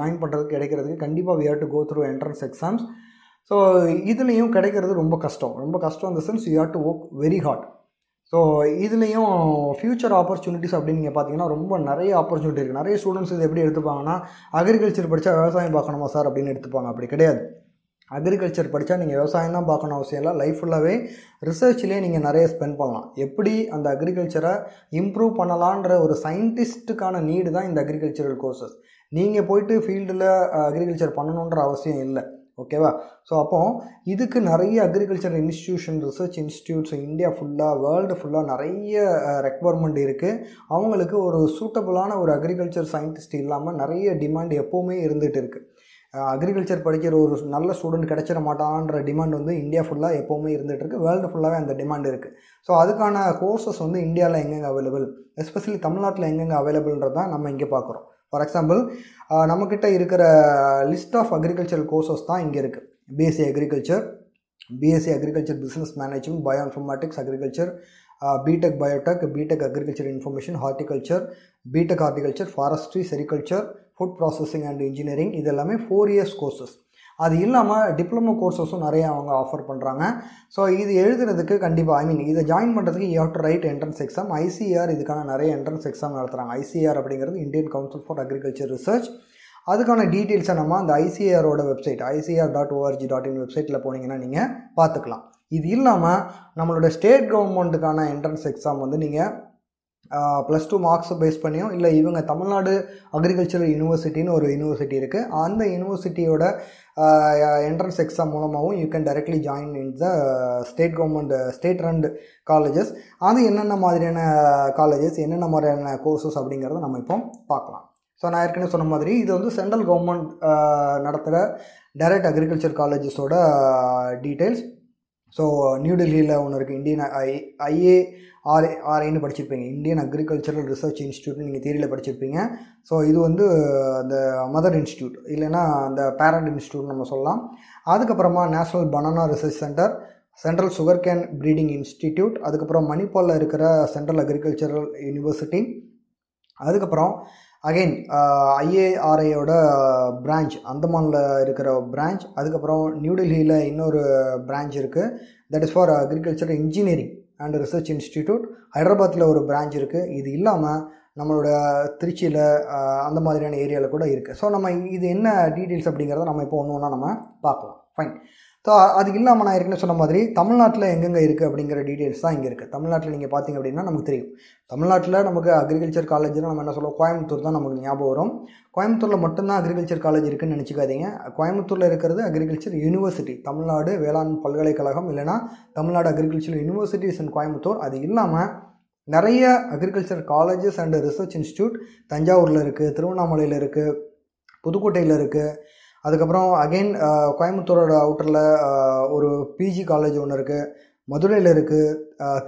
ஜாயின் பண்ணுறதுக்கு கிடைக்கிறதுக்கு கண்டிப்பாக we have to go through entrance exams. So இதுலேயும் கிடைக்கிறது ரொம்ப கஷ்டம், ரொம்ப கஷ்டம். இந்த sense you have to work very hard. So இதுலேயும் ஃப்யூச்சர் ஆப்பர்ச்சுனிட்டிஸ் அப்படின்னு நீங்கள் பார்த்தீங்கன்னா ரொம்ப நிறைய ஆப்பர்ச்சுனிட்டி இருக்குது. நிறைய ஸ்டூடெண்ட்ஸ் இது எப்படி எடுத்துப்பாங்கன்னா, அக்ரிகல்ச்சர் படித்தா விவசாயம் பார்க்கணுமா சார் அப்படின்னு எடுத்துப்பாங்க. அப்படி கிடையாது. அக்ரிகல்ச்சர் படித்தா நீங்கள் விவசாயம் தான் பார்க்கணும் அவசியம் இல்லை. லைஃப் ஃபுல்லாகவே ரிசர்ச்லேயே நீங்கள் நிறைய ஸ்பெண்ட் பண்ணலாம். எப்படி அந்த அக்ரிகல்ச்சரை இம்ப்ரூவ் பண்ணலான்ற ஒரு சயின்டிஸ்ட்டுக்கான நீடு தான் இந்த அக்ரிகல்ச்சரல் கோர்சஸ். நீங்கள் போயிட்டு ஃபீல்டில் அக்ரிகல்ச்சர் பண்ணணுன்ற அவசியம் இல்லை. ஓகேவா? ஸோ அப்போ இதுக்கு நிறைய agriculture institution, research institutes India ஃபுல்லாக வேர்ல்டு ஃபுல்லாக நிறைய ரெக்குவயர்மெண்ட் இருக்குது. அவங்களுக்கு ஒரு சூட்டபுளான ஒரு அக்ரிகல்ச்சர் சயின்டிஸ்ட் இல்லாமல் நிறைய டிமாண்ட் எப்போவுமே இருந்துகிட்டு இருக்குது. அக்ரிகல்ச்சர் படிக்கிற ஒரு நல்ல ஸ்டூடெண்ட் கிடைச்சிட மாட்டான்ற டிமாண்ட் வந்து இந்தியா ஃபுல்லாக எப்போவுமே இருந்துகிட்டு இருக்குது. வேர்ல்டு ஃபுல்லாகவே அந்த டிமாண்ட் இருக்குது. ஸோ அதுக்கான கோர்சஸ் வந்து இந்தியாவில் எங்கெங்கே அவைலபிள், எஸ்பெஷலி தமிழ்நாட்டில் எங்கெங்கே அவைலபிள்ன்றதான் நம்ம இங்கே பார்க்குறோம். ஃபார் எக்ஸாம்பிள் நம்மக்கிட்ட இருக்கிற லிஸ்ட் ஆஃப் அக்ரிகல்ச்சரல் கோர்சஸ் தான் இங்கே இருக்குது. B S c agriculture, B S c agriculture business management, bio informatics agriculture, B.Tech Biotech, B.Tech agriculture information, horticulture, B.Tech horticulture, forestry, sericulture, food processing and engineering. இதெல்லாமே ஃபோர் இயர்ஸ் கோர்சஸ். அது இல்லாம டிப்ளமோ கோர்சஸும் நிறைய அவங்க ஆஃபர் பண்றாங்க சோ இது எழுதுறதுக்கு கண்டிப்பா ஐ மீன் இத ஜாயின் பண்றதுக்கு you have to write entrance exam I C A R இதுக்கான நிறைய entrance exam நடத்துறாங்க I C A R அப்படிங்கிறது Indian Council for Agricultural Research அதுக்கான டீடைல்ஸ் நம்ம அந்த I C A R ஓட website I C R dot org dot in வெப்சைட்ல போனீங்கன்னா நீங்க பாத்துக்கலாம் இது இல்லாம நம்மளோட ஸ்டேட் கவர்மெண்ட்கான என்ட்ரன்ஸ் எக்ஸாம் வந்து நீங்க plus two marks பேஸ் பண்ணியோ இல்ல இவங்க தமிழ்நாடு அக்ரிகல்ச்சரல் யுனிவர்சிட்டின்னு ஒரு யுனிவர்சிட்டி இருக்கு அந்த யுனிவர்சிட்டியோட என்ட்ரன்ஸ் எக்ஸாம் மூலமாவும் you can directly join in the state government state run colleges அது என்னென்ன மாதிரியான colleges என்னென்ன மாதிரியான courses அப்படிங்கறத நம்ம இப்போ பார்க்கலாம் So, I have told you that the central government direct agriculture colleges details. So, New Delhi is Indian I A R Indian Agricultural Research Institute. So, this is the Mother Institute, the Parent Institute. That is the National Banana Research Center. Central Sugarcane Breeding Institute. That is the Manipal Central Agricultural University. Again, uh, I A R I oda branch, Andaman la irukra branch, adukapra New Delhi la innor branch irukku, that is for Agriculture Engineering and Research Institute, Hyderabad la oru branch irukku, idu illama nammaloda Tiruchi la andha maadhiriyana area la kuda irukku. So nama idu enna details abdingaradha nama ipo onnona nama paakalam. Fine. So adhu illama na irukena sonna maadhiri Tamil Nadu la enga enga irukku abdingra details da inga irukku Tamil Nadu la neenga pathinga appadina namakku theriyum Tamil Nadu la namakku agriculture college na nama enna solluvom Coimbatore da namakku nyabagam varum Coimbatore la mattum da agriculture college irukku nenichikadinga Coimbatore la irukkiradhu agriculture university Tamil Nadu Velan Palgalaikalagam illana Tamil Nadu agricultural university in Coimbatore adhu illama nariya agriculture colleges and research institute Tanjavur la irukku Thiruvannamalai la irukku Pudukottai la irukku அதுக்கப்புறம் அகைன் கோயம்புத்தூரோட அவுட்டர்ல ஒரு பிஜி காலேஜ் ஒன்னு இருக்கு மதுரையில இருக்கு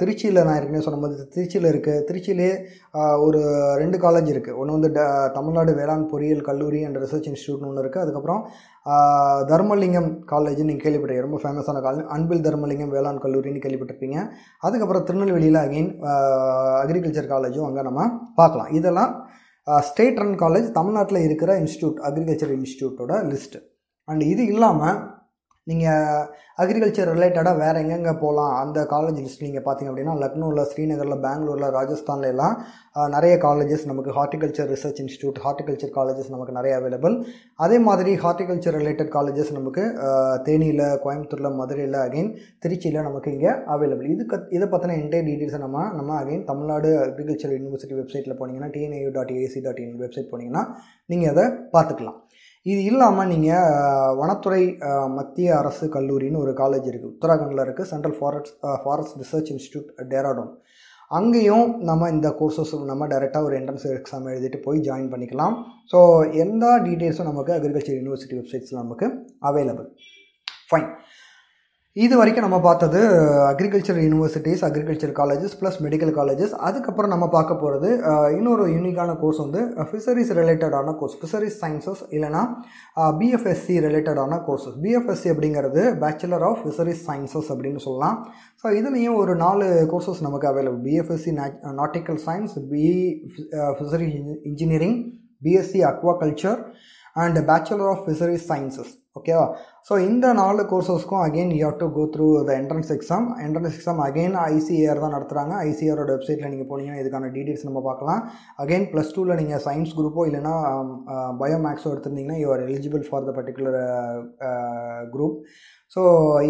திருச்சியில நான் ஏற்கனவே சொன்ன மாதிரி திருச்சியில இருக்கு திருச்சியிலே ஒரு ரெண்டு காலேஜ் இருக்கு ஒன்னு வந்து தமிழ்நாடு வேளாண் பொறியியல் கல்லூரி அண்ட் ரிசர்ச் இன்ஸ்டிடியூட்னு ஒன்னு இருக்கு அதுக்கு அப்புறம் தர்மலிங்கம் காலேஜ் நீங்க கேள்விப்பட்டிருப்பீங்க ரொம்ப ஃபேமஸான காலேஜ் அன்பில் தர்மலிங்கம் வேளாண் கல்லூரின்னு கேள்விப்பட்டிருப்பீங்க அதுக்கு அப்புறம் திருநெல்வேலியில அகைன் அக்ரிகல்ச்சர் காலேஜும் அங்க நம்ம பார்க்கலாம் இதெல்லாம் ஸ்டேட் ரன் காலேஜ் தமிழ்நாட்டுல இருக்கிற இன்ஸ்டிடியூட் அக்ரிகல்ச்சர் இன்ஸ்டிடியூட்டோட லிஸ்ட் அண்ட் இது இல்லாம நீங்க அக்ரிகல்ச்சர் ரிலேட்டடா வேற எங்கங்க போலாம் அந்த காலேஜ் லிஸ்ட் நீங்க பாத்தீங்க அப்படினா லக்னோல ஸ்ரீநகர்ல பெங்களூர்ல ராஜஸ்தான்ல எல்லாம் நிறைய காலேजेस நமக்கு horticulture research institute horticulture colleges நமக்கு நிறைய அவேilable அதே மாதிரி ஹார்டிகல்ச்சர் ரிலேட்டட் காலேजेस நமக்கு தேனில கோயம்புத்தூர்ல மதுரையில அகைன் திருச்சியில நமக்கு இங்க அவேilable இது இத பத்தின என்டையர் டீடைல்ஸ் நம்ம நம்ம அகைன் தமிழ்நாடு அக்ரிகல்ச்சர் யுனிவர்சிட்டி வெப்சைட்ல போனீங்கன்னா T N A U dot A C dot in website போனீங்கன்னா நீங்க அத பார்த்துக்கலாம் இது இல்லாம நீங்க வனத்துறை மத்திய அரசு கல்லூரின்னு ஒரு காலேஜ் இருக்கு உத்தராகண்ட்ல இருக்கு central forest forest research institute Dehradun அங்கேயும் நம்ம இந்த கோர்சஸ் நம்ம டைரக்டா ஒரு என்ட்ரன்ஸ் எக்ஸாம் எழுதிட்டு போய் ஜாயின் பண்ணிக்கலாம் சோ எந்த டீடைல்ஸும் நமக்கு அக்ரிகல்ச்சர் யுனிவர்சிட்டி வெப்சைட்ஸ்ல நமக்கு அவேலபிள் ஃபைன் இது வரைக்கும் நம்ம பார்த்தது agriculture universities agriculture colleges plus medical colleges அதுக்கு அப்புறம் நம்ம பார்க்க போறது இன்னொரு யூனிக்கான கோர்ஸ் வந்து ஃபிஷரிஸ் ரிலேட்டடான கோர்ஸ் ஃபிஷரிஸ் சயின்சஸ் இல்லனா B F S C ரிலேட்டடான courses B F S C அப்படிங்கிறது Bachelor of Fisheries Sciences அப்படினு சொல்லலாம் சோ இதுலயே ஒரு நாலு கோர்சஸ் நமக்கு available B F S C Nautical Science B A Fisheries Engineering B S c Aquaculture and Bachelor of Fisheries Sciences okay so in the four courses again you have to go through the entrance exam entrance exam again I C A R da nadathraanga I C A R oda website la neenga poningana idukana details nama paakalam again plus two la neenga science group o illana bio max o eduthiringina you are eligible for the particular uh, group so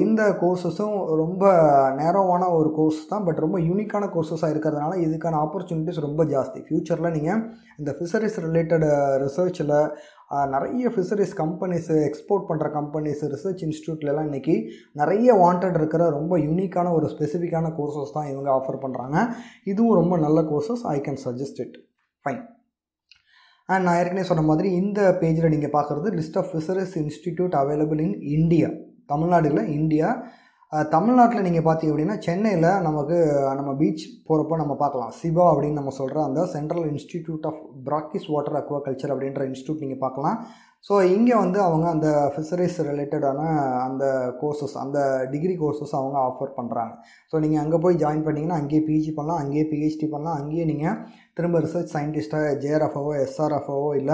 in the courses um romba narrow ana or course da but romba unique ana courses a irukkaradanaala idukana opportunities romba jaasti future la neenga inda fisheries related research la நிறைய ஃபிஷரிஸ் கம்பெனிஸ் எக்ஸ்போர்ட் பண்ற கம்பெனிஸ் ரிசர்ச் இன்ஸ்டிடியூட்ல எல்லாம் இன்னைக்கு நிறைய வாண்டட் இருக்கிற ரொம்ப யூனிக்கான ஒரு ஸ்பெசிபிக்கான கோர்சஸ் தான் இவங்க ஆஃபர் பண்றாங்க இதுவும் ரொம்ப நல்ல courses I can suggest it fine and நான் ஏற்கனவே சொன்ன மாதிரி இந்த பேஜ்ல நீங்க பார்க்கிறது list of fisheries institute available in India தமிழ்நாடுல இந்தியா தமிழ்நாட்டுல நீங்க பாத்தீங்க அப்படினா சென்னையில நமக்கு நம்ம பீச் போறப்ப நம்ம பார்க்கலாம் சிபா அப்படி நம்ம சொல்ற அந்த central institute of brackish water aquaculture அப்படிங்கற இன்ஸ்டிடியூட் நீங்க பார்க்கலாம் சோ இங்க வந்து அவங்க அந்த ஃபிஷரிஸ் ரிலேட்டடான அந்த கோர்சஸ் அந்த டிகிரி கோர்சஸ் அவங்க ஆஃபர் பண்றாங்க சோ நீங்க அங்க போய் ஜாயின் பண்ணீங்கன்னா அங்கே P G பண்ணலாம் அங்கே P H D பண்ணலாம் அங்கே நீங்க திரும்ப ரிசர்ச் சயின்டிஸ்டா J R F O S R F O இல்ல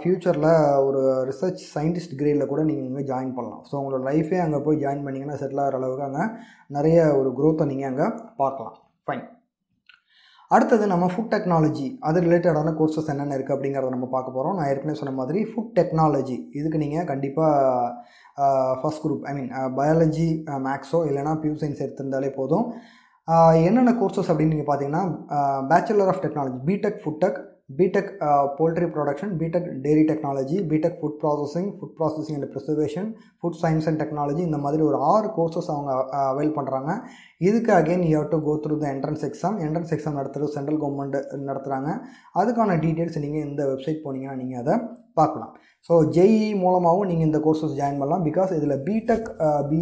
ஃபியூச்சரில் ஒரு ரிசர்ச் சயின்டிஸ்ட் கிரேடில் கூட நீங்கள் இங்கே ஜாயின் பண்ணலாம். ஸோ உங்களோட லைஃபே அங்கே போய் ஜாயின் பண்ணிங்கன்னா செட்டில் ஆகிற அளவுக்கு அங்கே நிறைய ஒரு க்ரோத்தை நீங்கள் அங்கே பார்க்கலாம். ஃபைன், அடுத்தது நம்ம ஃபுட் டெக்னாலஜி அது ரிலேட்டடான கோர்சஸ் என்னென்ன இருக்குது அப்படிங்கிறத நம்ம பார்க்க போகிறோம். நான் ஏற்கனவே சொன்ன மாதிரி ஃபுட் டெக்னாலஜி இதுக்கு நீங்கள் கண்டிப்பாக first group I mean biology மேக்ஸோ இல்லைனா பியூர் சயின்ஸ் எடுத்திருந்தாலே போதும். என்னென்ன கோர்சஸ் அப்படின்னு நீங்கள் பார்த்தீங்கன்னா bachelor of technology BTech food tech, BTech poultry production, BTech dairy technology, BTech food processing, food processing and preservation, food science and technology, இந்த மாதிரி ஒரு ஆறு கோர்சஸ் அவங்க அவைல் பண்ணுறாங்க. இதுக்கு again you have to go through the entrance exam. Entrance exam நடத்துகிறது சென்ட்ரல் கவர்மெண்ட் நடத்துகிறாங்க. அதுக்கான டீட்டெயில்ஸ் நீங்கள் இந்த வெப்சைட் போனீங்கன்னா நீங்கள் அதை பார்க்கலாம். ஸோ ஜேஇ மூலமாகவும் நீங்கள் இந்த கோர்சஸ் ஜாயின் பண்ணலாம். பிகாஸ் இதில் பிடெக் பி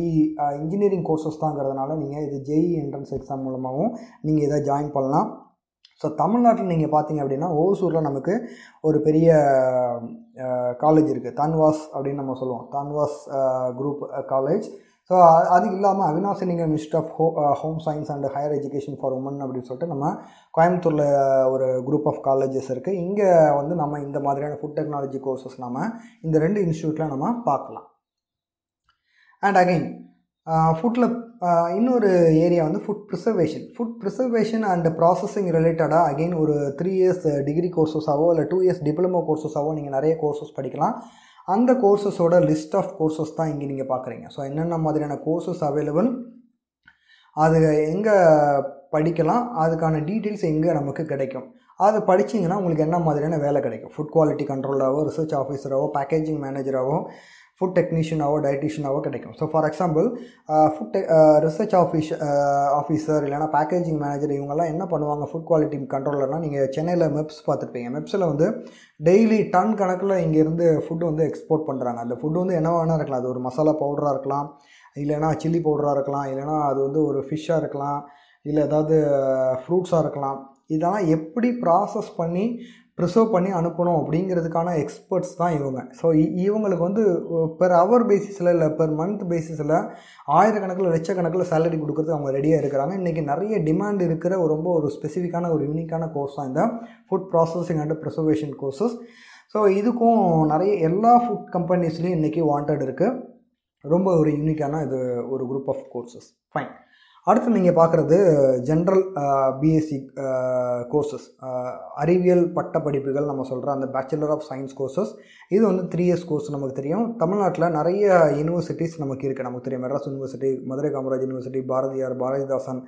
இன்ஜினியரிங் கோர்சஸ் தாங்கிறதுனால நீங்கள் இது ஜேஇ என்ட்ரன்ஸ் எக்ஸாம் மூலமாகவும் நீங்கள் இதை ஜாயின் பண்ணலாம். ஸோ தமிழ்நாட்டில் நீங்கள் பார்த்தீங்க அப்படின்னா ஓசூரில் நமக்கு ஒரு பெரிய காலேஜ் இருக்குது, தான்வாஸ் அப்படின்னு நம்ம சொல்லுவோம், தான்வாஸ் குரூப் காலேஜ். ஸோ அது இல்லாமல் அவினாசி நீங்கள் ministry of ho home science and higher education for women அப்படின்னு சொல்லிட்டு நம்ம கோயம்புத்தூரில் ஒரு குரூப் ஆஃப் காலேஜஸ் இருக்குது. இங்கே வந்து நம்ம இந்த மாதிரியான ஃபுட் டெக்னாலஜி கோர்சஸ் நம்ம இந்த ரெண்டு இன்ஸ்டியூட்டில் நம்ம பார்க்கலாம். அண்ட் அகெயின் ஃபுட்டில் இன்னொரு ஏரியா வந்து food preservation. Food preservation and processing ரிலேட்டடாக அகெயின் ஒரு த்ரீ இயர்ஸ் டிகிரி கோர்சஸாவோ இல்லை டூ இயர்ஸ் டிப்ளமோ கோர்சஸாவோ நீங்கள் நிறைய கோர்சஸ் படிக்கலாம். அந்த கோர்சஸோட லிஸ்ட் ஆஃப் கோர்சஸ் தான் இங்கே நீங்கள் பார்க்குறீங்க. ஸோ என்னென்ன மாதிரியான கோர்சஸ் அவைலபிள், அது எங்கே படிக்கலாம், அதுக்கான டீட்டெயில்ஸ் எங்கே நமக்கு கிடைக்கும், அது படிச்சிங்கன்னா உங்களுக்கு என்ன மாதிரியான வேலை கிடைக்கும். ஃபுட் குவாலிட்டி கண்ட்ரோலாகவோ, ரிசர்ச் ஆஃபீஸராகவோ, பேக்கேஜிங் மேனேஜராகவோ, ஃபுட் டெக்னீஷியனாகவோ, டயட்டிஷியனாகவோ கிடைக்கும். So for example food research office officer இல்லைனா பேக்கேஜிங் மேனேஜர் இவங்கெல்லாம் என்ன பண்ணுவாங்க, ஃபுட் குவாலிட்டி கண்ட்ரோலர்லாம் நீங்கள் சென்னையில் மெப்ஸ் பார்த்துருப்பீங்க. மெப்ஸில் வந்து டெய்லி டன் கணக்கில் இங்கேருந்து ஃபுட்டு வந்து எக்ஸ்போர்ட் பண்ணுறாங்க. அந்த ஃபுட்டு வந்து என்ன வேணால் இருக்கலாம், அது ஒரு மசாலா பவுடராக இருக்கலாம், இல்லைனா சில்லி பவுடராக இருக்கலாம், இல்லைனா அது வந்து ஒரு ஃபிஷ்ஷாக இருக்கலாம், இல்லை ஏதாவது ஃப்ரூட்ஸாக இருக்கலாம். இதெல்லாம் எப்படி ப்ராசஸ் பண்ணி ப்ரிசர்வ் பண்ணி அனுப்பணும் அப்படிங்கிறதுக்கான எக்ஸ்பர்ட்ஸ் தான் இவங்க. ஸோ இவங்களுக்கு வந்து பெர் ஹவர் பேசிஸில் இல்லை பெர் மந்த் பேசிஸில் ஆயிரக்கணக்கில் லட்சக்கணக்கில் சேலரி கொடுக்குறதுக்கு அவங்க ரெடியாக இருக்கிறாங்க. இன்றைக்கி நிறைய டிமாண்ட் இருக்கிற ஒரு ரொம்ப ஒரு ஸ்பெசிஃபிக்கான ஒரு யூனிக்கான கோர்ஸ் தான் இந்த food processing and preservation courses. So இதுக்கும் நிறைய எல்லா ஃபுட் கம்பெனிஸ்லேயும் இன்றைக்கி வாண்டட் இருக்குது. ரொம்ப ஒரு யூனிக்கான இது ஒரு குரூப் ஆஃப் கோர்சஸ். ஃபைன், அடுத்து நீங்கள் பார்க்குறது ஜென்ரல் பிஎஸ்சி கோர்சஸ், அறிவியல் பட்ட படிப்புகள் நம்ம சொல்கிற அந்த பேச்சுலர் ஆஃப் சயின்ஸ் கோர்சஸ். இது வந்து த்ரீ இயர்ஸ் கோர்ஸ். நமக்கு தெரியும் தமிழ்நாட்டில் நிறைய யூனிவர்சிட்டிஸ் நமக்கு இருக்குது. நமக்கு தெரியும் Madras university, Madurai Kamaraj university, Bharathiar, Bharathidasan,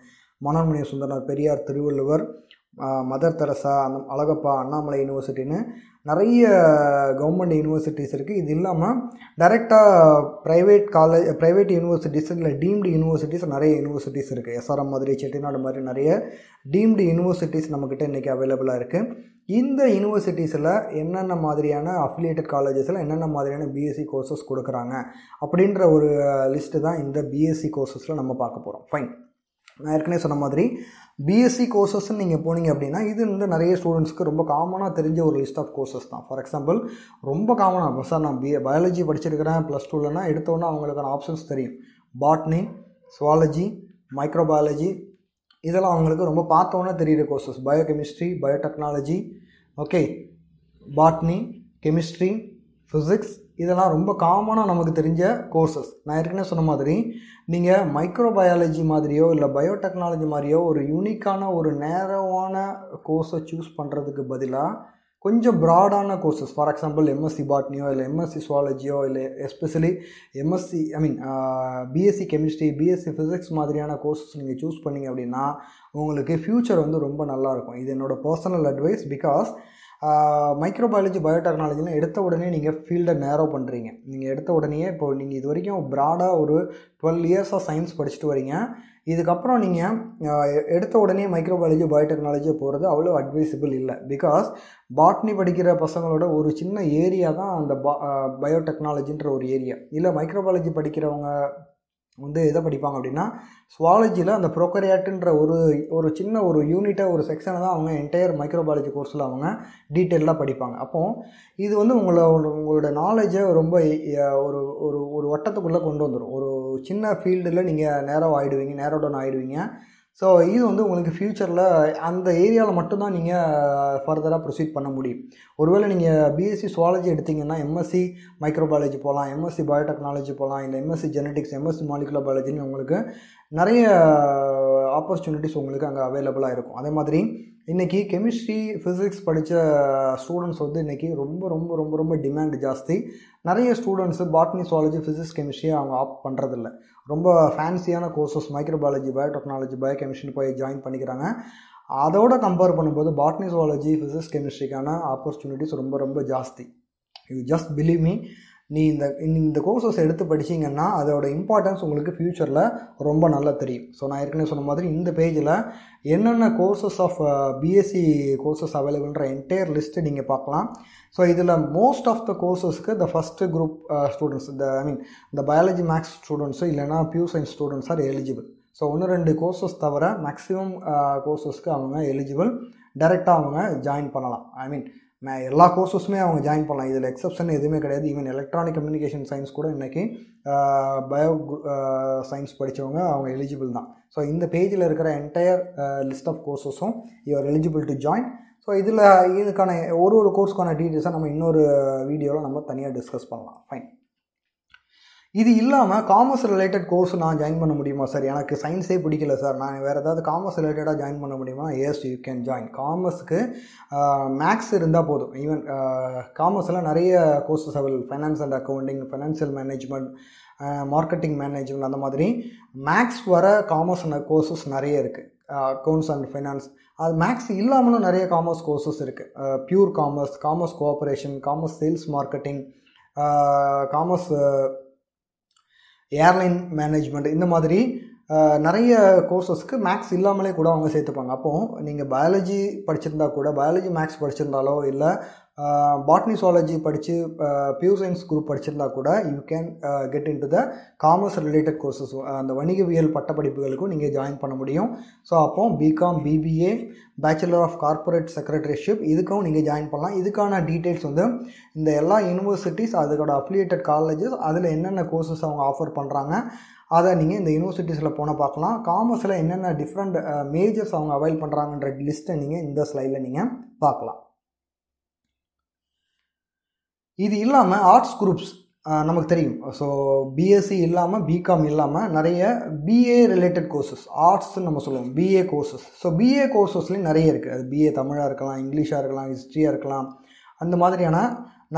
Manonmaniam Sundaranar, Periyar, Thiruvalluvar, mother Teresa, Alagappa, Annamalai யூனிவர்சிட்டின்னு நிறைய கவர்மெண்ட் யூனிவர்சிட்டிஸ் இருக்குது. இது இல்லாமல் டைரெக்டாக ப்ரைவேட் காலேஜ் ப்ரைவேட் யூனிவர்சிட்டிஸ் இல்லை டீம்டு யூனிவர்சிட்டிஸ் நிறைய யூனிவர்சிட்டிஸ் இருக்குது. எஸ்ஆர்எம் மாதிரி, செட்டிநாடு மாதிரி நிறைய டீம்டு யூனிவர்சிட்டிஸ் நம்மக்கிட்ட இன்றைக்கி அவைலபிளாக இருக்குது. இந்த யூனிவர்சிட்டிஸில் என்னென்ன மாதிரியான அஃபிலியேட்டட் காலேஜஸில் என்னென்ன மாதிரியான பிஎஸ்சி கோர்சஸ் கொடுக்குறாங்க அப்படின்ற ஒரு லிஸ்ட்டு தான் இந்த பிஎஸ்சி கோர்சஸில் நம்ம பார்க்க போகிறோம். ஃபைன், நான் ஏற்கனவே சொன்ன மாதிரி பிஎஸ்சி கோர்சஸ்ன்னு நீங்கள் போனீங்க அப்படின்னா இது வந்து நிறைய ஸ்டூடெண்ட்ஸ்க்கு ரொம்ப காமனாக தெரிஞ்ச ஒரு லிஸ்ட் ஆஃப் கோர்சஸ் தான். ஃபார் எக்ஸாம்பிள் ரொம்ப காமனாக சார் நான் பிஏ பயாலஜி படிச்சிருக்கிறேன் ப்ளஸ் டூலன்னா எடுத்தோன்னா அவங்களுக்கான ஆப்ஷன்ஸ் தெரியும். பாட்னி, சுவாலஜி, மைக்ரோபயாலஜி இதெல்லாம் அவங்களுக்கு ரொம்ப பார்த்தோன்னே தெரிகிற courses. Biochemistry, biotechnology, okay, botany, chemistry, physics இதெல்லாம் ரொம்ப காமனாக நமக்கு தெரிஞ்ச கோர்சஸ். நான் ஏற்கனவே சொன்ன மாதிரி நீங்கள் மைக்ரோபயாலஜி மாதிரியோ இல்லை பயோடெக்னாலஜி மாதிரியோ ஒரு யூனிக்கான ஒரு நேரமான கோர்ஸை சூஸ் பண்ணுறதுக்கு பதிலாக கொஞ்சம் ப்ராடான கோர்சஸ், ஃபார் எக்ஸாம்பிள் எம்எஸ்சி பாட்னியோ இல்லை எம்எஸ்சி சுவாலஜியோ இல்லை especially MSc I mean BSc chemistry, BSc physics மாதிரியான கோர்சஸ் நீங்கள் சூஸ் பண்ணிங்க அப்படின்னா உங்களுக்கு ஃப்யூச்சர் வந்து ரொம்ப நல்லாயிருக்கும். இது என்னோடய பர்சனல் அட்வைஸ். பிகாஸ் மைக்ரோபயாலஜி, பயோடெக்னாலஜிலாம் எடுத்த உடனே நீங்கள் ஃபீல்டை நேரோ பண்ணுறீங்க. நீங்கள் எடுத்த உடனே இப்போ நீங்கள் இது வரைக்கும் ப்ராடாக ஒரு டுவெல் இயர்ஸாக சயின்ஸ் படிச்சுட்டு வரீங்க. இதுக்கப்புறம் நீங்கள் எடுத்த உடனே மைக்ரோபயாலஜி, பயோடெக்னாலஜி போகிறது அவ்வளோ அட்வைசபிள் இல்லை. பிகாஸ் பாட்னி படிக்கிற பசங்களோட ஒரு சின்ன ஏரியா தான் அந்த பா பயோடெக்னாலஜின்ற ஒரு ஏரியா. இல்லை மைக்ரோபயாலஜி படிக்கிறவங்க வந்து எதை படிப்பாங்க அப்படின்னா சுவாலஜியில் அந்த ப்ரோக்கரியாட்டுன்ற ஒரு ஒரு சின்ன ஒரு யூனிட்டாக ஒரு செக்ஷனை தான் அவங்க என்டையர் மைக்ரோபயாலஜி கோர்ஸில் அவங்க டீட்டெயிலாக படிப்பாங்க. அப்போது இது வந்து உங்களை உங்களோட நாலேஜை ரொம்ப ஒரு ஒரு ஒரு வட்டத்துக்குள்ளே கொண்டு வந்துடும். ஒரு சின்ன ஃபீல்டில் நீங்கள் நேரோ ஆகிடுவீங்க, நேரோ டவுன் ஆகிடுவீங்க. So, this is the future. And the area is further proceed. If you have B S c Zoology, M S c Microbiology, M S c Biotechnology, M S c Genetics, M S c Molecular Biology, there are opportunities available. That's why chemistry, physics students are very demand. Many students are botany, zoology, physics, chemistry. ரொம்ப ஃபேன்சியான கோர்சஸ் மைக்ரோபயாலஜி பயோடெக்னாலஜி பயோகெமிஸ்ட்ரி போய் ஜாயின் பண்ணிக்கிறாங்க. அதோட கம்பேர் பண்ணும்போது பாட்னி ஜூவாலஜி ஃபிசிக்ஸ் கெமிஸ்ட்ரிக்கான ஆப்பர்ச்சுனிட்டிஸ் ரொம்ப ரொம்ப ஜாஸ்தி. யூ ஜஸ்ட் பிலீவ் மீ, நீ இந்த இந்த கோர்சஸ் எடுத்து படிச்சிங்கன்னா அதோட இம்பார்ட்டன்ஸ் உங்களுக்கு ஃப்யூச்சரில் ரொம்ப நல்லா தெரியும். ஸோ நான் ஏற்கனவே சொன்ன மாதிரி இந்த பேஜில் என்னென்ன courses of B S c courses அவைலபிள்ன்ற என்டையர் லிஸ்ட்டு நீங்கள் பார்க்கலாம். ஸோ இதில் மோஸ்ட் ஆஃப் த கோர்சஸ்க்கு the first group students, the I mean இந்த பயாலஜி மேக்ஸ் ஸ்டூடெண்ட்ஸு இல்லைனா pure science students are eligible. So ஒன்று ரெண்டு கோர்சஸ் தவிர மேக்ஸிமம் கோர்சஸ்க்கு அவங்க எலிஜிபிள், டைரெக்டாக அவங்க ஜாயின் பண்ணலாம். ஐ மீன் எல்லா கோர்ஸஸுமே அவங்க ஜாயின் பண்ணலாம், இதில் எக்ஸப்ஷன் எதுவுமே கிடையாது. ஈவன் எலக்ட்ரானிக் கம்யூனிகேஷன் சயின்ஸ் கூட இன்றைக்கி பயோ சயின்ஸ் படித்தவங்க அவங்க எலிஜிபிள் தான். ஸோ இந்த பேஜில் இருக்கிற என்டையர் லிஸ்ட் ஆஃப் கோர்ஸஸும் you are eligible to join. So இதில் இதுக்கான ஒரு ஒரு கோர்ஸ்க்கான டீட்டெயில்ஸை நம்ம இன்னொரு வீடியோவில் நம்ம தனியாக டிஸ்கஸ் பண்ணலாம். ஃபைன். இது இல்லாமல் காமர்ஸ் ரிலேட்டட் கோர்ஸ் நான் ஜாயின் பண்ண முடியுமா சார், எனக்கு சயின்ஸே பிடிக்கல சார், நான் வேறு ஏதாவது காமர்ஸ் ரிலேட்டடாக ஜாயின் பண்ண முடியுமா? Yes, you can join. காமர்ஸுக்கு மேக்ஸ் இருந்தால் போதும். ஈவன் காமர்ஸ்லாம் நிறைய courses available, finance and accounting, financial management, marketing management, அந்த மாதிரி மேக்ஸ் வர காமர்ஸ் கோர்ஸஸ் நிறைய இருக்குது. அக்கௌண்ட்ஸ் அண்ட் ஃபைனான்ஸ், அது மேக்ஸ் இல்லாமலும் நிறைய காமர்ஸ் கோர்ஸஸ் இருக்குது. Pure commerce, commerce cooperation, commerce sales marketing, commerce airline management, இந்த மாதிரி நிறைய கோர்ஸஸ்க்கு மேக்ஸ் இல்லாமலே கூட அவங்க சேர்த்துப்பாங்க. அப்போது நீங்கள் பயாலஜி படிச்சிருந்தா கூட, பயாலஜி மேக்ஸ் படிச்சிருந்தாலோ இல்லை பாட்னி ஜூவாலஜி படித்து பியூர் சயின்ஸ் குரூப் படிச்சிருந்தா கூட you can get in to the commerce related courses. அந்த வணிகவியல் பட்டப்படிப்புகளுக்கும் நீங்கள் ஜாயின் பண்ண முடியும். ஸோ அப்போது BCom, BBA, bachelor of corporate secretaryship, இதுக்கும் நீங்கள் ஜாயின் பண்ணலாம். இதுக்கான டீட்டெயில்ஸ் வந்து இந்த எல்லா யூனிவர்சிட்டிஸ், அதோட அஃபிலியேட்டட் காலேஜஸ், அதில் என்னென்ன கோர்சஸ் அவங்க ஆஃபர் பண்ணுறாங்க அதை நீங்கள் இந்த யூனிவர்சிட்டிஸில் போனால் பார்க்கலாம். காமர்ஸில் என்னென்ன டிஃப்ரெண்ட் மேஜர்ஸ் அவங்க அவைல் பண்ணுறாங்கன்ற லிஸ்ட்டை நீங்கள் இந்த ஸ்லைடில் நீங்கள் பார்க்கலாம். இது இல்லாமல் ஆர்ட்ஸ் குரூப்ஸ் நமக்கு தெரியும். ஸோ B S c இல்லாமல் B.Com இல்லாமல் நிறைய B A ரிலேட்டட் கோர்சஸ், ஆர்ட்ஸ்ன்னு நம்ம சொல்லுவோம், B A courses. So B A கோர்சஸ்லேயும் நிறைய இருக்குது. அது B A தமிழாக இருக்கலாம், இங்கிலீஷாக இருக்கலாம், ஹிஸ்ட்ரியாக இருக்கலாம், அந்த மாதிரியான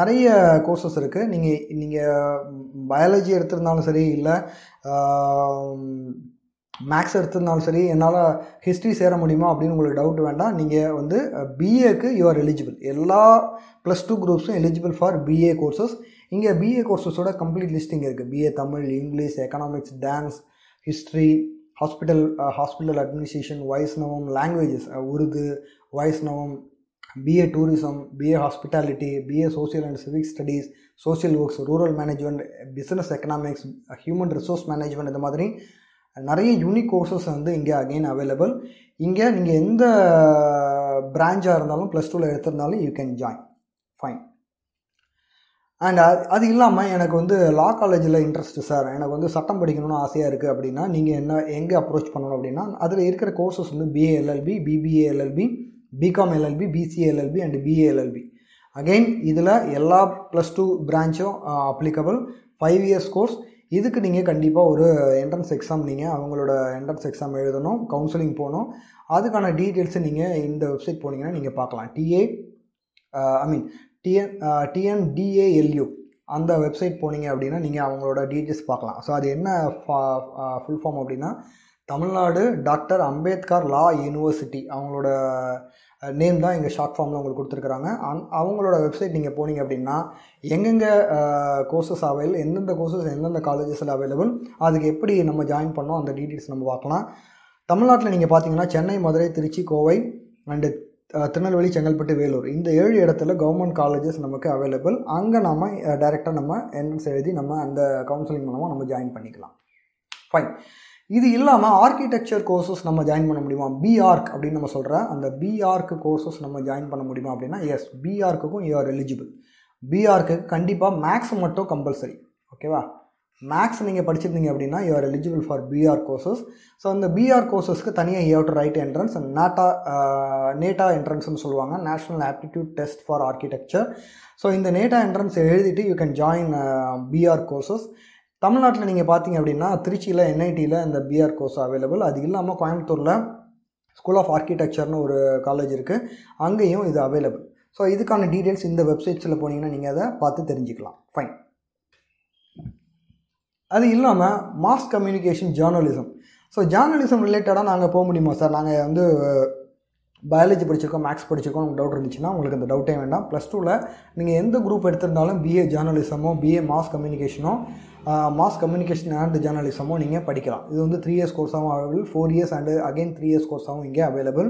நிறைய கோர்சஸ் இருக்குது. நீங்கள் நீங்கள் பயாலஜி எடுத்திருந்தாலும் சரி இல்லை மேக்ஸ் எடுத்திருந்தாலும் சரி என்னால் ஹிஸ்ட்ரி சேர முடியுமா அப்படின்னு உங்களுக்கு டவுட் வேண்டாம். நீங்கள் வந்து B A க்கு யூ ஆர் எலிஜிபிள். எல்லா ப்ளஸ் டூ குரூப்ஸும் eligible for B A courses. இங்கே B A கோர்சஸோட கம்ப்ளீட் லிஸ்டிங் இருக்குது. B A Tamil, English, economics, dance, history, hospital hospital administration, வைஷ்ணவம், languages, Urdu, வைஷ்ணவம், B A tourism, B A hospitality, B A social and civic studies, social works, rural management, business economics, human resource management, இந்த மாதிரி நிறைய யூனிக் கோர்சஸ் வந்து இங்கே அகெயின் அவைலபிள். இங்கே நீங்கள் எந்த பிரான்ச்சாக இருந்தாலும் ப்ளஸ் டூவில் எடுத்திருந்தாலும் you can join. Fine. And அது அது இல்லாமல் எனக்கு வந்து லா காலேஜில் இன்ட்ரெஸ்ட்டு சார், எனக்கு வந்து சட்டம் படிக்கணும்னு ஆசையாக இருக்குது அப்படின்னா நீங்கள் என்ன எங்கே அப்ரோச் பண்ணணும் அப்படின்னா அதில் இருக்கிற கோர்சஸ் வந்து B A L L B, B B A L L B, B.Com L L B, B C A L L B and B A L L B. Again இதில் எல்லா ப்ளஸ் டூ பிரான்ச்சும் அப்ளிகபிள். Five years course. இதுக்கு நீங்கள் கண்டிப்பாக ஒரு என்ட்ரன்ஸ் எக்ஸாம், நீங்கள் அவங்களோட என்ட்ரன்ஸ் எக்ஸாம் எழுதணும், கவுன்சிலிங் போகணும். அதுக்கான டீட்டெயில்ஸு நீங்கள் இந்த வெப்சைட் போனீங்கன்னா நீங்கள் பார்க்கலாம். DA I mean TN TNDALU அந்த வெப்சைட் போனீங்க அப்படின்னா நீங்கள் அவங்களோட டீட்டெயில்ஸ் பார்க்கலாம். ஸோ அது என்ன ஃபுல் ஃபார்ம் அப்படின்னா Tamil Nadu doctor Ambedkar law university, அவங்களோட நேம் தான் இங்கே ஷார்ட் ஃபார்மில் உங்களுக்கு கொடுத்துருக்குறாங்க. அங் அவங்களோட வெப்சைட் நீங்கள் போனீங்க அப்படின்னா எங்கெங்கே கோர்சஸ் அவைலபிள், எந்தெந்த கோர்சஸ் எந்தெந்த காலேஜஸில் அவைலபிள், அதுக்கு எப்படி நம்ம ஜாயின் பண்ணோம் அந்த டீட்டெயில்ஸ் நம்ம பார்க்கலாம். தமிழ்நாட்டில் நீங்கள் பார்த்தீங்கன்னா சென்னை, மதுரை, திருச்சி, கோவை அண்டு திருநெல்வேலி, செங்கல்பட்டு, வேலூர், இந்த ஏழு இடத்துல கவர்மெண்ட் காலேஜஸ் நமக்கு அவைலபிள். அங்கே நம்ம டைரெக்டாக நம்ம என்ட்ரன்ஸ் எழுதி நம்ம அந்த கவுன்சிலிங் மூலமாக நம்ம ஜாயின் பண்ணிக்கலாம். ஃபைன். இது இல்லாமல் ஆர்கிடெக்சர் கோர்சஸ் நம்ம ஜாயின் பண்ண முடியுமா? B A R C அப்படின்னு நம்ம சொல்கிற அந்த B A R C courses நம்ம ஜாயின் பண்ண முடியுமா அப்படின்னா yes, B A R C க்கும் you are eligible. B A R C க்கு கண்டிப்பாக மேக்ஸ் மட்டும் கம்பல்சரி. ஓகேவா? Max you are eligible for B R courses. So in the B R courses you have to write entrance and NATA, uh, NATA entrance, National Aptitude Test for Architecture. So in the NATA entrance you can join uh, B R courses. Tamil Nadu you can see N I T and the B R course available. That is School of Architecture college is available. So idukana details in the website la poningna neenga adha paathu therinjikalam. Fine. Adu illama mass communication journalism. So journalism related ah naanga po mudiyuma sir, naanga vandu biology padichirukom, maths padichirukom, ungalku doubt irundhuchina ungalku andha doubt eh vendam. Plus two la neenga endha group eduthirundhalum B A journalism o B A mass communication o Uh, mass communication and journalism neenga padikalam. This is three years course available, four years and again three years course available.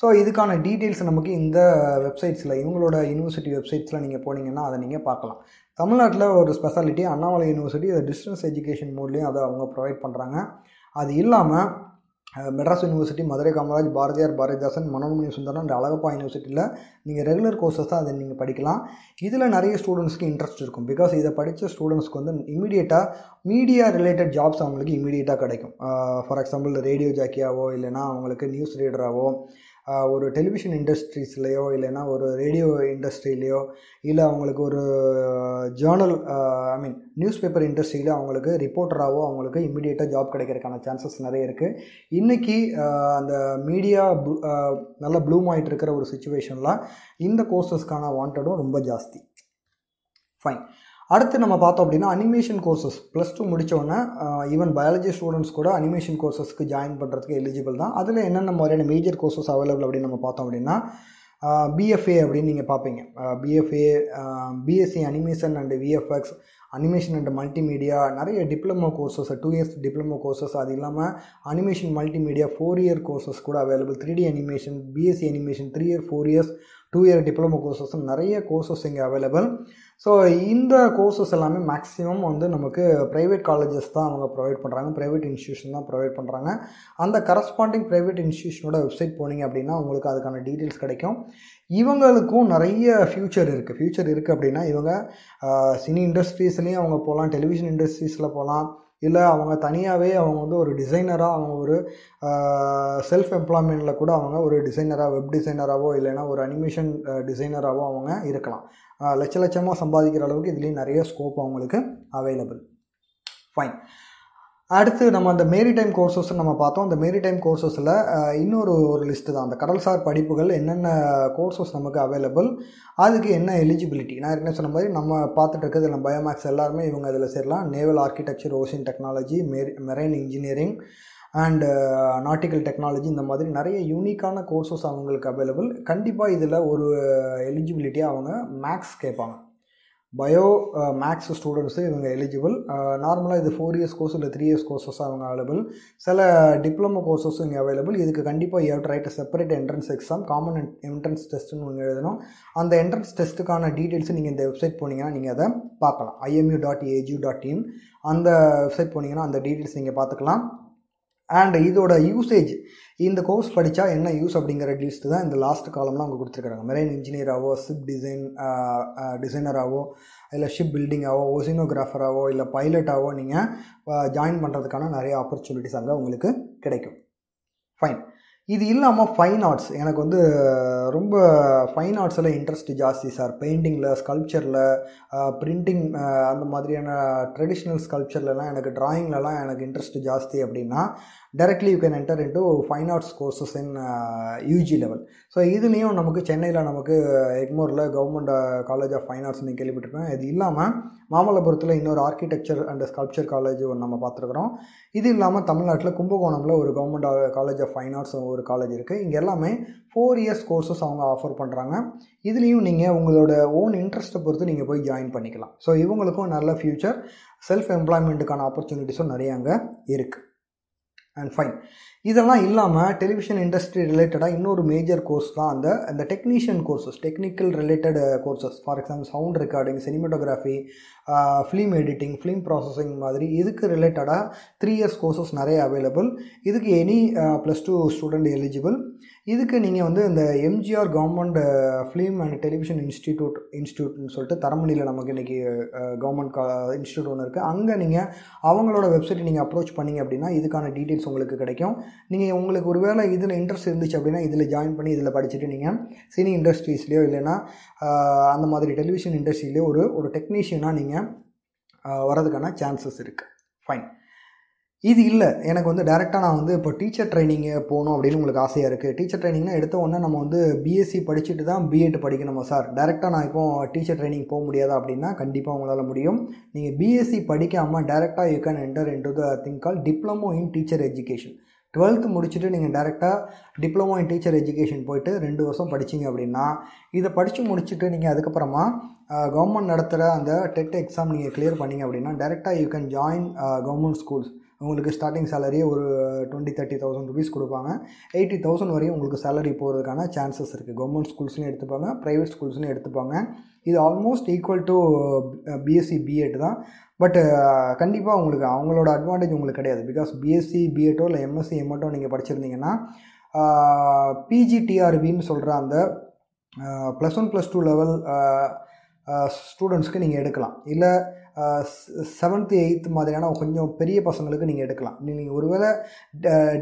So idukana details namakku indha websites la ivungaloda university websites la neenga poningena adha neenga paakalam. Tamil Nadu la oru specialty Annamalai University distance education mode la adha avanga provide pandranga. Adu illama Madras University, Madurai Kamaraj, Bharathiar, Bharathidasan, Manonmaniam Sundaranar, and Alagappa University la neenga regular courses ah adha neenga padikalam. Idhula nariya students ku interest irukum because idha padicha students ku vandu immediate ah media related jobs avangalukku immediate ah kadaikum. Uh, for example radio jockey avo illana avangalukku news reader avo ஒரு டெலிவிஷன் இண்டஸ்ட்ரீஸ்லையோ இல்லைனா ஒரு ரேடியோ இண்டஸ்ட்ரியிலையோ இல்லை அவங்களுக்கு ஒரு journal I mean newspaper இண்டஸ்ட்ரியில் அவங்களுக்கு ரிப்போர்ட்டராகவோ அவங்களுக்கு இம்மிடியேட்டாக ஜாப் கிடைக்கிறதுக்கான சான்சஸ் நிறைய இருக்குது. இன்றைக்கி அந்த மீடியா நல்லா ப்ளூம் ஆகிட்டு இருக்கிற ஒரு சுச்சுவேஷனில் இந்த கோர்சஸ்க்கான வாண்டடும் ரொம்ப ஜாஸ்தி. ஃபைன். அடுத்து நம்ம பார்த்தோம் அப்படின்னா அனிமேஷன் கோர்சஸ் ப்ளஸ் டூ முடித்தோடனே ஈவன் பயாலஜி ஸ்டூடெண்ட்ஸ் கூட அனிமேஷன் கோர்சஸ்க்கு ஜாயின் பண்ணுறதுக்கு எலிஜிபிள் தான். அதில் என்னென்ன மாதிரியான மேஜர் கோர்சஸ் அவைலபிள் அப்படின்னு நம்ம பார்த்தோம் அப்படின்னா B F A அப்படின்னு நீங்கள் பார்ப்பீங்க. B F A, B S c animation and V F X, animation and multimedia, நிறைய diploma courses two years diploma courses, அது இல்லாமல் animation multimedia four year courses கூட available. Three D animation, B S c animation three year four years two year diploma courses, நிறைய கோர்சஸ் இங்கே அவைலபிள். ஸோ இந்த கோர்சஸ் எல்லாமே மேக்ஸிமம் வந்து நமக்கு ப்ரைவேட் காலேஜஸ் தான் அவங்க ப்ரொவைட் பண்ணுறாங்க, ப்ரைவேட் இன்ஸ்டியூஷன் தான் ப்ரொவைட் பண்ணுறாங்க. அந்த கரஸ்பாண்டிங் ப்ரைவேட் இன்ஸ்டியூஷனோட வெப்சைட் போனீங்க அப்படின்னா உங்களுக்கு அதுக்கான டீட்டெயில்ஸ் கிடைக்கும். இவங்களுக்கும் நிறைய ஃப்யூச்சர் இருக்குது. ஃப்யூச்சர் இருக்குது அப்படின்னா இவங்க சினி இண்டஸ்ட்ரீஸ்லேயும் அவங்க போகலாம், டெலிவிஷன் இண்டஸ்ட்ரீஸில் போகலாம், இல்லை அவங்க தனியாகவே அவங்க வந்து ஒரு டிசைனராக அவங்க ஒரு செல்ஃப் எம்ப்ளாய்மெண்ட்டில் கூட அவங்க ஒரு டிசைனராக வெப் டிசைனராகவோ இல்லைனா ஒரு அனிமேஷன் டிசைனராகவோ அவங்க இருக்கலாம். லட்ச லட்சமாக சம்பாதிக்கிற அளவுக்கு இதுலேயும் நிறைய ஸ்கோப் அவங்களுக்கு அவைலபிள். ஃபைன். அடுத்து நம்ம அந்த மேரிடைம் கோர்சஸ் நம்ம பார்த்தோம். அந்த மேரிடைம் கோர்சஸில் இன்னொரு ஒரு லிஸ்ட்டு தான், அந்த கடல்சார் படிப்புகள் என்னென்ன கோர்சஸ் நமக்கு அவைலபிள், அதுக்கு என்ன எலிஜிபிலிட்டி. நான் ஏற்கனவே சொன்ன மாதிரி நம்ம பார்த்துட்டு இருக்கிறது இல்லை, பயோமேக்ஸ் எல்லாருமே இவங்க அதில் சேரலாம். Naval architecture, ocean technology, mari marine engineering and nautical technology, இந்த மாதிரி நிறைய யூனிக்கான கோர்சஸ் அவங்களுக்கு அவைலபிள். கண்டிப்பாக இதில் ஒரு எலிஜிபிலிட்டியாக அவங்க மேக்ஸ் கேட்பாங்க. பயோ மேக்ஸ் ஸ்டூடெண்ட்ஸு இவங்க எலிஜிபிள். நார்மலாக இது ஃபோர் இயர்ஸ் கோர்ஸ் இல்லை த்ரீ இயர்ஸ் கோர்ஸஸாக அவங்க அவைலபிள். சில டிப்ளமோ கோர்ஸஸும் இங்கே அவைலபிள். இதுக்கு கண்டிப்பாக you have to write a separate entrance exam, common entrance டெஸ்ட்டுன்னு ஒன்று எழுதணும். அந்த என்ட்ரன்ஸ் டெஸ்ட்டுக்கான டீட்டெயில்ஸு நீங்கள் இந்த வெப்சைட் போனீங்கன்னா நீங்கள் அதை பார்க்கலாம். I M U dot A G U dot in அந்த வெப்சைட் போனீங்கன்னா அந்த டீட்டெயில்ஸ் நீங்கள் பார்த்துக்கலாம். அண்ட் இதோட யூசேஜ், இந்த கோர்ஸ் படித்தா என்ன யூஸ் அப்படிங்கிற லிஸ்ட்டு தான் இந்த லாஸ்ட் காலம்லாம் அவங்க கொடுத்துருக்காங்க. மெரைன் இன்ஜினியராகவோ, ஷிப் டிசைன் டிசைனராகவோ, இல்லை ஷிப் பில்டிங்காகவோ, ஓசினோகிராஃபராகவோ, இல்லை பைலட்டாகவோ நீங்கள் ஜாயின் பண்ணுறதுக்கான நிறைய ஆப்பர்ச்சுனிட்டிஸ் அங்கே உங்களுக்கு கிடைக்கும். ஃபைன். இது இல்லாமல் ஃபைன் ஆர்ட்ஸ், எனக்கு வந்து ரொம்ப ஃபைன் ஆர்ட்ஸில் இன்ட்ரெஸ்ட் ஜாஸ்தி சார். பெயிண்டிங்கில், ஸ்கல்ப்சரில், பிரிண்டிங், அந்த மாதிரியான ட்ரெடிஷ்னல் ஸ்கல்ப்சர்லலாம் எனக்கு, ட்ராயிங்லலாம் எனக்கு இன்ட்ரெஸ்ட் ஜாஸ்தி அப்படின்னா directly you can enter into fine arts courses in UG level. So இதுலேயும் நமக்கு சென்னையில் நமக்கு எக்மோரில் government college of fine arts நீங்கள் கேள்விப்பட்டிருக்கேன். இது இல்லாமல் மாமல்லபுரத்தில் இன்னொரு ஆர்கிடெக்சர் அண்ட் ஸ்கல்ப்சர் காலேஜ் நம்ம பார்த்துருக்குறோம். இது இல்லாமல் தமிழ்நாட்டில் கும்பகோணமில் ஒரு government college of fine arts ஒரு காலேஜ் இருக்குது. இங்கே எல்லாமே ஃபோர் இயர்ஸ் கோர்சஸ் அவங்க ஆஃபர் பண்ணுறாங்க. இதுலேயும் நீங்கள் உங்களோட ஓன் இன்ட்ரெஸ்ட்டை பொறுத்து நீங்கள் போய் ஜாயின் பண்ணிக்கலாம். ஸோ இவங்களுக்கும் நல்ல ஃப்யூச்சர், செல்ஃப் எம்ப்ளாய்மெண்ட்டுக்கான ஆப்பர்ச்சுனிட்டிஸும் நிறைய அங்கே இருக்குது. And fine. இதெல்லாம் இல்லாமல் டெலிவிஷன் இண்டஸ்ட்ரி ரிலேட்டடாக இன்னொரு மேஜர் கோர்ஸ் தான் அந்த அந்த technician courses, technical related courses. For example sound recording, cinematography, film editing, film processing மாதிரி இதுக்கு ரிலேட்டடாக த்ரீ இயர்ஸ் கோர்சஸ் நிறைய அவைலபிள். இதுக்கு any plus two student eligible. இதுக்கு நீங்கள் வந்து இந்த MGR government film and television institute இன்ஸ்டியூட்னு சொல்லிட்டு தரமணியில் நமக்கு இன்றைக்கி கவர்மெண்ட் கா இன்ஸ்டியூட் ஒன்று இருக்குது. அங்கே நீங்கள் அவங்களோட வெப்சைட்டை நீங்கள் அப்ரோச் பண்ணிங்க அப்படின்னா இதுக்கான டீட்டெயில்ஸ் உங்களுக்கு கிடைக்கும். நீங்கள் உங்களுக்கு ஒரு வேளை இதில் இன்ட்ரெஸ்ட் இருந்துச்சு அப்படின்னா இதில் ஜாயின் பண்ணி இதில் படிச்சுட்டு நீங்கள் சினி இண்டஸ்ட்ரீஸ்லேயோ இல்லைன்னா அந்த மாதிரி டெலிவிஷன் இண்டஸ்ட்ரியிலேயோ ஒரு ஒரு டெக்னீஷியனாக நீங்கள் வரதுக்கான சான்சஸ் இருக்குது. ஃபைன். இது இல்லை எனக்கு வந்து டேரெக்டாக நான் வந்து இப்போ டீச்சர் ட்ரைனிங்கு போகணும் அப்படின்னு உங்களுக்கு ஆசையாக இருக்குது. டீச்சர் ட்ரைனிங்னால் எடுத்த உடனே நம்ம வந்து பிஎஸ்சி படிச்சுட்டு தான் பிஎட் படிக்கணுமா சார்? டேரெக்டாக நான் இப்போது டீச்சர் ட்ரைனிங் போக முடியாதா அப்படின்னா கண்டிப்பாக உங்களால் முடியும். நீங்கள் பிஎஸ்சி படிக்காமல் டேரெக்டாக you can enter into the thing call diploma in teacher education. Twelfth முடிச்சுட்டு நீங்கள் டேரெக்டாக டிப்ளமோ இன் டீச்சர் எஜுகேஷன் போயிட்டு ரெண்டு வருஷம் படிச்சிங்க அப்படின்னா இதை படித்து முடிச்சுட்டு நீங்கள் அதுக்கப்புறமா கவர்மெண்ட் நடத்துகிற அந்த டெட் எக்ஸாம் நீங்கள் கிளியர் பண்ணிங்க அப்படின்னா டேரெக்டாக you can join government schools. உங்களுக்கு ஸ்டார்டிங் சேலரியே ஒரு டுவெண்ட்டி தேர்ட்டி தௌசண்ட் ருபீஸ் கொடுப்பாங்க. எயிட்டி தௌசண்ட் வரையும் உங்களுக்கு சேலரி போகிறதுக்கான சான்சஸ் இருக்குது. கவர்மெண்ட் ஸ்கூல்ஸ்லையும் எடுத்துப்பாங்க, ப்ரைவேட் ஸ்கூல்ஸ்லையும் எடுத்துப்பாங்க. இது almost equal to BSc BEd தான். பட்டு கண்டிப்பாக உங்களுக்கு அவங்களோட அட்வான்டேஜ் உங்களுக்கு கிடையாது. பிகாஸ் பிஎஸ்சி பிஎட்டோ இல்லை எம்எஸ்சி எம்எட்டோ நீங்கள் படிச்சிருந்தீங்கன்னா பிஜிடிஆர்பின்னு சொல்கிற அந்த plus one plus two level ஸ்டூடெண்ட்ஸ்க்கு நீங்கள் எடுக்கலாம். இல்லை செவன்த்து எயித்து மாதிரியான கொஞ்சம் பெரிய பசங்களுக்கு நீங்கள் எடுக்கலாம். நீங்கள் ஒருவேளை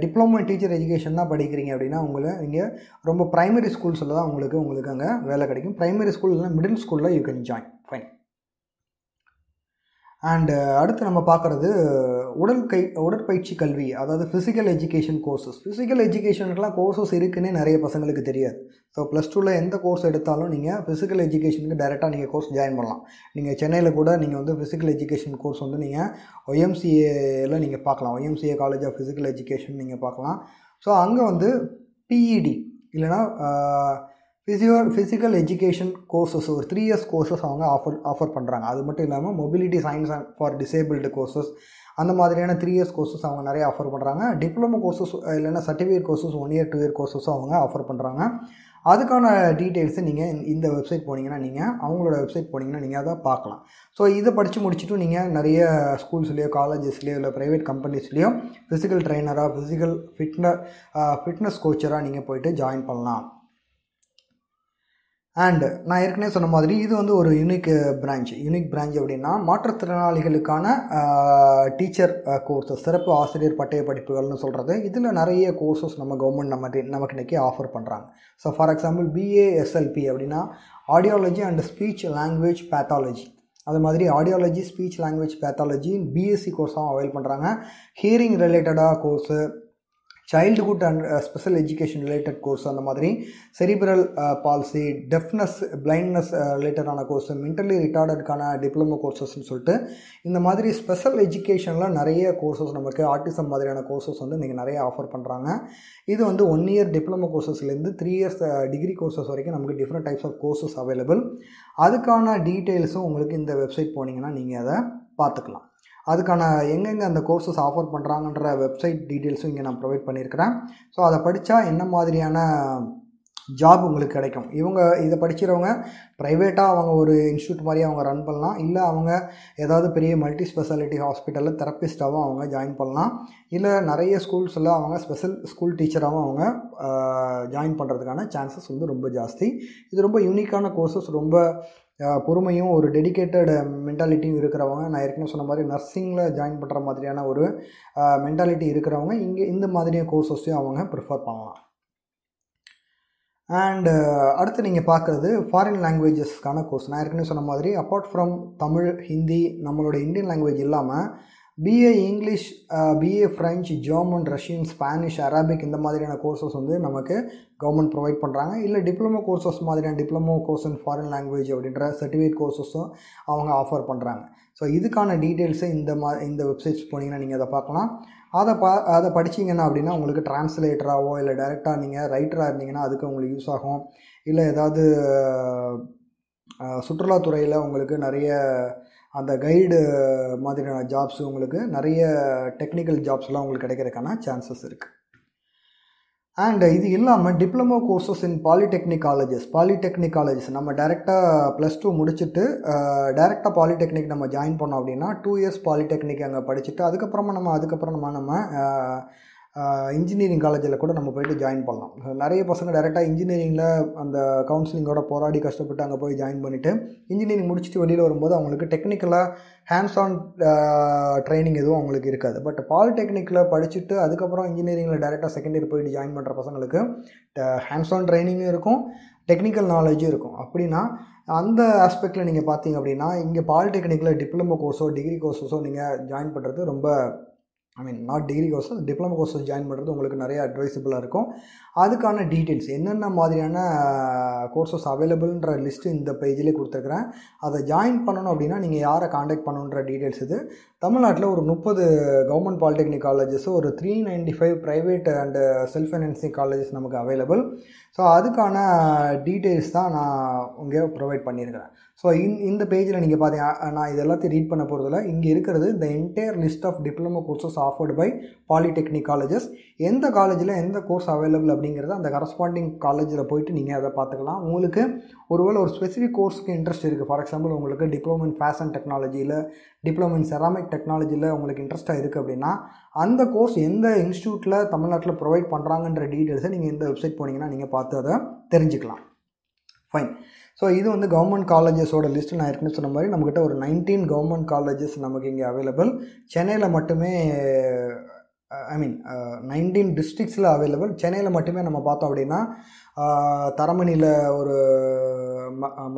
டிப்ளமோ டீச்சர் எஜுகேஷன் தான் படிக்கிறீங்க அப்படின்னா உங்களை நீங்கள் ரொம்ப ப்ரைமரி ஸ்கூல்ஸில் தான் உங்களுக்கு உங்களுக்கு அங்கே வேலை கிடைக்கும். ப்ரைமரி ஸ்கூல் இல்லைனா மிடில் ஸ்கூலில் you can join. Fine. And அடுத்து நம்ம பார்க்குறது உடல் கை உடற்பயிற்சி கல்வி, அதாவது ஃபிசிக்கல் எஜுகேஷன் கோர்சஸ். ஃபிசிக்கல் எஜுகேஷனுக்குலாம் கோர்சஸ் இருக்குன்னே நிறைய பசங்களுக்கு தெரியாது. ஸோ ப்ளஸ் டூவில் எந்த கோர்ஸ் எடுத்தாலும் நீங்கள் ஃபிசிக்கல் எஜுகேஷனுக்கு டேரெக்டாக நீங்கள் கோர்ஸ் ஜாயின் பண்ணலாம். நீங்கள் சென்னையில் கூட நீங்கள் வந்து ஃபிசிக்கல் எஜுகேஷன் கோர்ஸ் வந்து நீங்கள் ஒய்எம்சிஏல நீங்கள் பார்க்கலாம். YMCA college of physical education நீங்கள் பார்க்கலாம். ஸோ அங்கே வந்து பிஇடி இல்லைனா ஃபிசியோ ஃபிசிக்கல் எஜுகேஷன் கோர்சஸ் ஒரு த்ரீ இயர்ஸ் கோர்சஸ் அவங்க ஆஃபர் ஆஃபர் பண்ணுறாங்க. அது மட்டும் இல்லாமல் mobility science and for disabled courses அந்த மாதிரியான த்ரீ இயர்ஸ் கோர்சஸ் அவங்க நிறைய ஆஃபர் பண்ணுறாங்க. டிப்ளமோ கோர்சஸ் இல்லைன்னா certificate courses one year two year கோர்சஸும் அவங்க ஆஃபர் பண்ணுறாங்க. அதுக்கான டீட்டெயில்ஸு நீங்கள் இந்த வெப்சைட் போனீங்கன்னா நீங்கள் அவங்களோட வெப்சைட் போனீங்கன்னா நீங்கள் அதை பார்க்கலாம். ஸோ இதை படித்து முடிச்சுட்டு நீங்கள் நிறைய ஸ்கூல்ஸ்லேயோ காலேஜஸ்லேயோ இல்லை ப்ரைவேட் கம்பெனிஸ்லேயோ ஃபிசிக்கல் ட்ரைனராக ஃபிசிக்கல் ஃபிட்ன ஃபிட்னஸ் கோச்சராக நீங்கள் போய்ட்டு ஜாயின் பண்ணலாம். அண்டு நான் ஏற்கனவே சொன்ன மாதிரி இது வந்து ஒரு யூனிக் பிரான்ச். யூனிக் பிரான்ச் அப்படின்னா மாற்றுத்திறனாளிகளுக்கான டீச்சர் கோர்சஸ், சிறப்பு ஆசிரியர் பட்டய படிப்புகள்னு சொல்கிறது. இதில் நிறைய கோர்சஸ் நம்ம கவர்மெண்ட் நம்ம நமக்கு இன்றைக்கி ஆஃபர் பண்ணுறாங்க. ஸோ ஃபார் எக்ஸாம்பிள் பிஏஎஸ்எல்பி அப்படின்னா audiology and speech language pathology. அது மாதிரி audiology speech language pathology BSc கோர்ஸாகவும் அவைல் பண்ணுறாங்க. ஹியரிங் ரிலேட்டடாக course, childhood and special education related course, அந்த மாதிரி செரிபிரல் பால்சி, டெஃப்னஸ், பிளைண்ட்னஸ் ரிலேட்டடான கோர்ஸு, மென்டலி ரிட்டார்டடுக்கான டிப்ளமோ கோர்சஸ்ன்னு சொல்லிட்டு இந்த மாதிரி ஸ்பெஷல் எஜுகேஷனில் நிறைய கோர்சஸ் நமக்கு ஆர்டிசம் மாதிரியான கோர்சஸ் வந்து இன்றைக்கி நிறைய ஆஃபர் பண்ணுறாங்க. இது வந்து ஒன் இயர் டிப்ளமோ கோர்சஸ்லேருந்து த்ரீ இயர்ஸ் டிகிரி கோர்சஸ் வரைக்கும் நமக்கு different types of courses available. அதுக்கான டீட்டெயில்ஸும் உங்களுக்கு இந்த வெப்சைட் போனீங்கன்னா நீங்கள் அதை பார்த்துக்கலாம். அதுக்கான எங்கெங்கே அந்த கோர்சஸ் ஆஃபர் பண்ணுறாங்கன்ற வெப்சைட் டீட்டெயில்ஸும் இங்கே நான் ப்ரொவைட் பண்ணியிருக்கிறேன். ஸோ அதை படித்தா என்ன மாதிரியான ஜாப் உங்களுக்கு கிடைக்கும்? இவங்க இதை படிக்கிறவங்க ப்ரைவேட்டாக அவங்க ஒரு இன்ஸ்டியூட் மாதிரி அவங்க ரன் பண்ணலாம். இல்லை அவங்க ஏதாவது பெரிய மல்டி ஸ்பெஷாலிட்டி ஹாஸ்பிட்டலில் தெரப்பிஸ்டாகவும் அவங்க ஜாயின் பண்ணலாம். இல்லை நிறைய ஸ்கூல்ஸில் அவங்க ஸ்பெஷல் ஸ்கூல் டீச்சராகவும் அவங்க ஜாயின் பண்ணுறதுக்கான சான்சஸ் வந்து ரொம்ப ஜாஸ்தி. இது ரொம்ப யூனிக்கான கோர்சஸ். ரொம்ப பொறுமையும் ஒரு டெடிக்கேட்டட் மென்டாலிட்டியும் இருக்கிறவங்க, நான் ஏற்கனவே சொன்ன மாதிரி நர்சிங்கில் ஜாயின் பண்ணுற மாதிரியான ஒரு மென்டாலிட்டி இருக்கிறவங்க இங்கே இந்த மாதிரியான கோர்சஸையும் அவங்க ப்ரிஃபர் பண்ணலாம். அண்டு அடுத்து நீங்கள் பார்க்குறது ஃபாரின் லாங்குவேஜஸ்க்கான கோர்ஸ். நான் ஏற்கனவே சொன்ன மாதிரி அப்பார்ட் ஃப்ரம் தமிழ், ஹிந்தி, நம்மளோட இந்தியன் லாங்குவேஜ் இல்லாமல் BA English, BA French, German, Russian, Spanish, Arabic இந்த மாதிரியான கோர்சஸ் வந்து நமக்கு கவர்மெண்ட் ப்ரொவைட் பண்ணுறாங்க. இல்லை டிப்ளமோ கோர்சஸ் மாதிரியான diploma course in foreign language அப்படின்ற சர்டிஃபிகேட் கோர்சஸும் அவங்க ஆஃபர் பண்ணுறாங்க. ஸோ இதுக்கான டீட்டெயில்ஸு இந்த மா இந்த வெப்சைட்ஸ் போனீங்கன்னா நீங்கள் அதை பார்க்கலாம். அதை பா அதை படிச்சிங்கன்னா அப்படின்னா உங்களுக்கு டிரான்ஸ்லேட்டராகவோ இல்லை டைரெக்டாக நீங்கள் ரைட்டராக இருந்தீங்கன்னா அதுக்கு உங்களுக்கு யூஸ் ஆகும். இல்லை ஏதாவது சுற்றுலாத்துறையில் உங்களுக்கு நிறைய அந்த கைடு மாதிரியான ஜாப்ஸ், உங்களுக்கு நிறைய டெக்னிக்கல் ஜாப்ஸ்லாம் உங்களுக்கு கிடைக்கிறதுக்கான சான்சஸ் இருக்குது. And this diploma courses in polytechnic colleges. Polytechnic colleges, we direct plus two mudichittu direct polytechnic we join panna two years polytechnic anga padichittu adukapram nama adukapram nama Uh, engineering college la kuda namu poitu join pannalam. So nariya pasanga direct engineering la and counseling oda poradi kashtapattu anga poi join pannite engineering mudichittu velila varumbodhu avangalukku technical hands on uh, training edhu avangalukku irukadhu. But polytechnic la padichittu adukapra engineering la direct secondary poitu join pandra pasangalukku hands on training irukum, technical knowledge irukum. Appadina அந்த aspect la neenga patheenga appadina inga polytechnic la diploma course or degree course so neenga join pandrathu romba I mean not degree courses, diploma courses join பண்ணுறது உங்களுக்கு நிறைய அட்வைஸபிளாக இருக்கும். அதுக்கான டீட்டெயில்ஸ் என்னென்ன மாதிரியான கோர்சஸ் அவைலபிள்ன்ற லிஸ்ட்டு இந்த பேஜிலே கொடுத்துருக்குறேன். அதை ஜாயின் பண்ணணும் அப்படின்னா நீங்கள் யாரை காண்டாக்ட் பண்ணணுன்ற டீட்டெயில்ஸ் இது. தமிழ்நாட்டில் ஒரு முப்பது கவர்மெண்ட் பாலிடெக்னிக் காலேஜஸ், ஒரு three ninety five private and self financing colleges நமக்கு அவைலபிள். ஸோ அதுக்கான டீட்டெயில்ஸ் தான் நான் இங்கே ப்ரொவைட் பண்ணியிருக்கிறேன். ஸோ இந் இந்த பேஜில் நீங்கள் பார்த்தீங்க, நான் இது எல்லாத்தையும் ரீட் பண்ண போகிறதில்ல. இங்கே இருக்கிறது இந்த entire list of diploma courses offered by polytechnic colleges. எந்த காலேஜில் எந்த கோர்ஸ் அவைலபிள் அப்படிங்கிறத அந்த கரஸ்பாண்டிங் காலேஜில் போயிட்டு நீங்கள் அதை பார்த்துக்கலாம். உங்களுக்கு ஒருவேளை ஒரு ஸ்பெசிஃபிக் கோர்ஸுக்கு இன்ட்ரெஸ்ட் இருக்குது, ஃபார் எக்ஸாம்பிள் உங்களுக்கு டிப்ளமோ இன் ஃபேஷன் டெக்னாலஜியில், டிப்ளமோ இன் செராமிக் டெக்னாலஜியில் உங்களுக்கு இன்ட்ரெஸ்ட்டாக இருக்குது அப்படின்னா அந்த கோர்ஸ் எந்த இன்ஸ்டியூட்டில் தமிழ்நாட்டில் ப்ரொவைட் பண்ணுறாங்கன்ற டீட்டெயில்ஸை நீங்கள் இந்த வெப்சைட் போனீங்கன்னா நீங்கள் பார்த்து அதை தெரிஞ்சுக்கலாம். ஃபைன். ஸோ இது வந்து கவர்மெண்ட் காலேஜஸோட லிஸ்ட்டு. நான் ஏற்கனவே சொன்ன மாதிரி நம்மக்கிட்ட ஒரு நைன்டீன் கவர்மெண்ட் காலேஜஸ் நமக்கு இங்கே அவைலபிள். சென்னையில் மட்டுமே ஐ மீன் நைன்டீன் டிஸ்ட்ரிக்ஸில் அவைலபிள். சென்னையில் மட்டுமே நம்ம பார்த்தோம் அப்படின்னா தரமணியில் ஒரு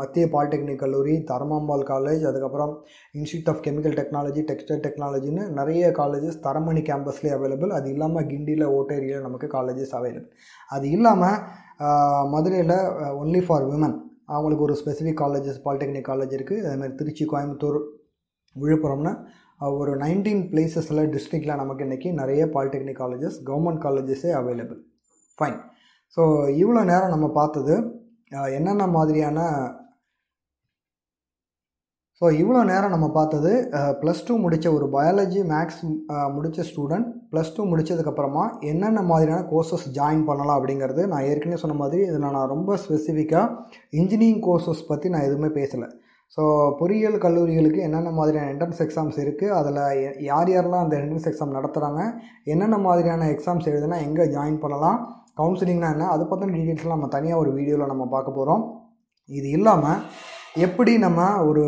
மத்திய பாலிடெக்னிக் கல்லூரி, தரமாம்பாள் காலேஜ், அதுக்கப்புறம் institute of chemical technology, textile டெக்னாலஜின்னு நிறைய காலேஜஸ் தரமணி கேம்பஸ்லேயே அவைலபிள். அது இல்லாமல் கிண்டியில், ஓட்டேரியில் நமக்கு காலேஜஸ் அவைலபிள். அது இல்லாமல் மதுரையில் ஒன்லி ஃபார் விமன் அவங்களுக்கு ஒரு ஸ்பெசிஃபிக் காலேஜஸ் பாலிடெக்னிக் காலேஜ் இருக்குது. அதேமாதிரி திருச்சி, கோயம்புத்தூர், விழுப்புரம்னு ஒரு நைன்டீன் பிளேசஸில் டிஸ்ட்ரிக்டில் நமக்கு இன்றைக்கி நிறைய பாலிடெக்னிக் காலேஜஸ், கவர்மெண்ட் காலேஜஸே அவைலபிள். ஃபைன். ஸோ இவ்வளோ நேரம் நம்ம பார்த்தது என்னென்ன மாதிரியான ஸோ இவ்வளோ நேரம் நம்ம பார்த்தது ப்ளஸ் டூ முடித்த ஒரு பயாலஜி மேக்ஸ் முடித்த ஸ்டூடெண்ட் ப்ளஸ் டூ முடித்ததுக்கப்புறமா என்னென்ன மாதிரியான கோர்சஸ் ஜாயின் பண்ணலாம் அப்படிங்கிறது. நான் ஏற்கனவே சொன்ன மாதிரி இதில் நான் ரொம்ப ஸ்பெசிஃபிக்காக இன்ஜினியரிங் கோர்சஸ் பற்றி நான் எதுவுமே பேசலை. ஸோ பொறியியல் கல்லூரிகளுக்கு என்னென்ன மாதிரியான என்ட்ரன்ஸ் எக்ஸாம்ஸ் இருக்குது, அதில் யார் யாரெல்லாம் அந்த என்ட்ரன்ஸ் எக்ஸாம் நடத்துகிறாங்க, என்னென்ன மாதிரியான எக்ஸாம்ஸ் எழுதுனா எங்கே ஜாயின் பண்ணலாம், கவுன்சிலிங்னால் என்ன, அதை பற்றின டீட்டெயில்ஸ்லாம் நம்ம தனியாக ஒரு வீடியோவில் நம்ம பார்க்க போகிறோம். இது இல்லாமல் எப்படி நம்ம ஒரு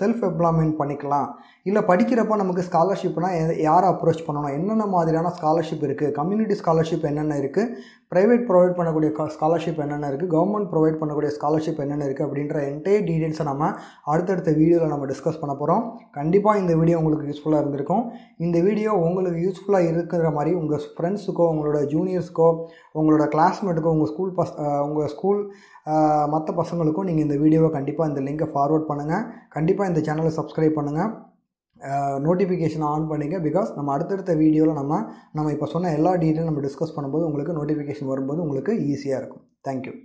செல்ஃப் எம்ப்ளாய்மெண்ட் பண்ணிக்கலாம், இல்லை படிக்கிறப்போ நமக்கு ஸ்காலர்ஷிப்னால் யாரை அப்ரோச் பண்ணணும், என்னென்ன மாதிரியான ஸ்காலர்ஷிப் இருக்குது, கம்யூனிட்டி ஸ்காலர்ஷிப் என்னென்ன இருக்குது, ப்ரைவேட் ப்ரொவைட் பண்ணக்கூடிய ஸ்காலர்ஷிப் என்னென்ன இருக்குது, கவர்மெண்ட் ப்ரொவைட் பண்ணக்கூடிய ஸ்காலர்ஷிப் என்னென்ன இருக்குது அப்படின்ற என்டையர் டீட்டெயில்ஸை நம்ம அடுத்தடுத்த வீடியோவில் நம்ம டிஸ்கஸ் பண்ண போகிறோம். கண்டிப்பாக இந்த வீடியோ உங்களுக்கு யூஸ்ஃபுல்லாக இருந்திருக்கும். இந்த வீடியோ உங்களுக்கு யூஸ்ஃபுல்லாக இருக்கிற மாதிரி உங்கள் ஃப்ரெண்ட்ஸுக்கோ, உங்களோட ஜூனியர்ஸ்க்கோ, உங்களோட கிளாஸ்மேட்டுக்கோ, உங்கள் ஸ்கூல் பஸ் உங்கள் ஸ்கூல் மற்ற பசங்களுக்கும் நீங்கள் இந்த வீடியோவை கண்டிப்பாக இந்த லிங்கை ஃபார்வர்ட் பண்ணுங்கள். கண்டிப்பாக இந்த சேனலை சப்ஸ்கிரைப் பண்ணுங்கள், நோட்டிஃபிகேஷன் ஆன் பண்ணிங்க. பிகாஸ் நம்ம அடுத்தடுத்த வீடியோவில் நம்ம நம்ம இப்போ சொன்ன எல்லா டீட்டெயிலும் நம்ம டிஸ்கஸ் பண்ணும்போது உங்களுக்கு நோட்டிஃபிகேஷன் வரும்போது உங்களுக்கு ஈஸியாக இருக்கும். தேங்க்யூ.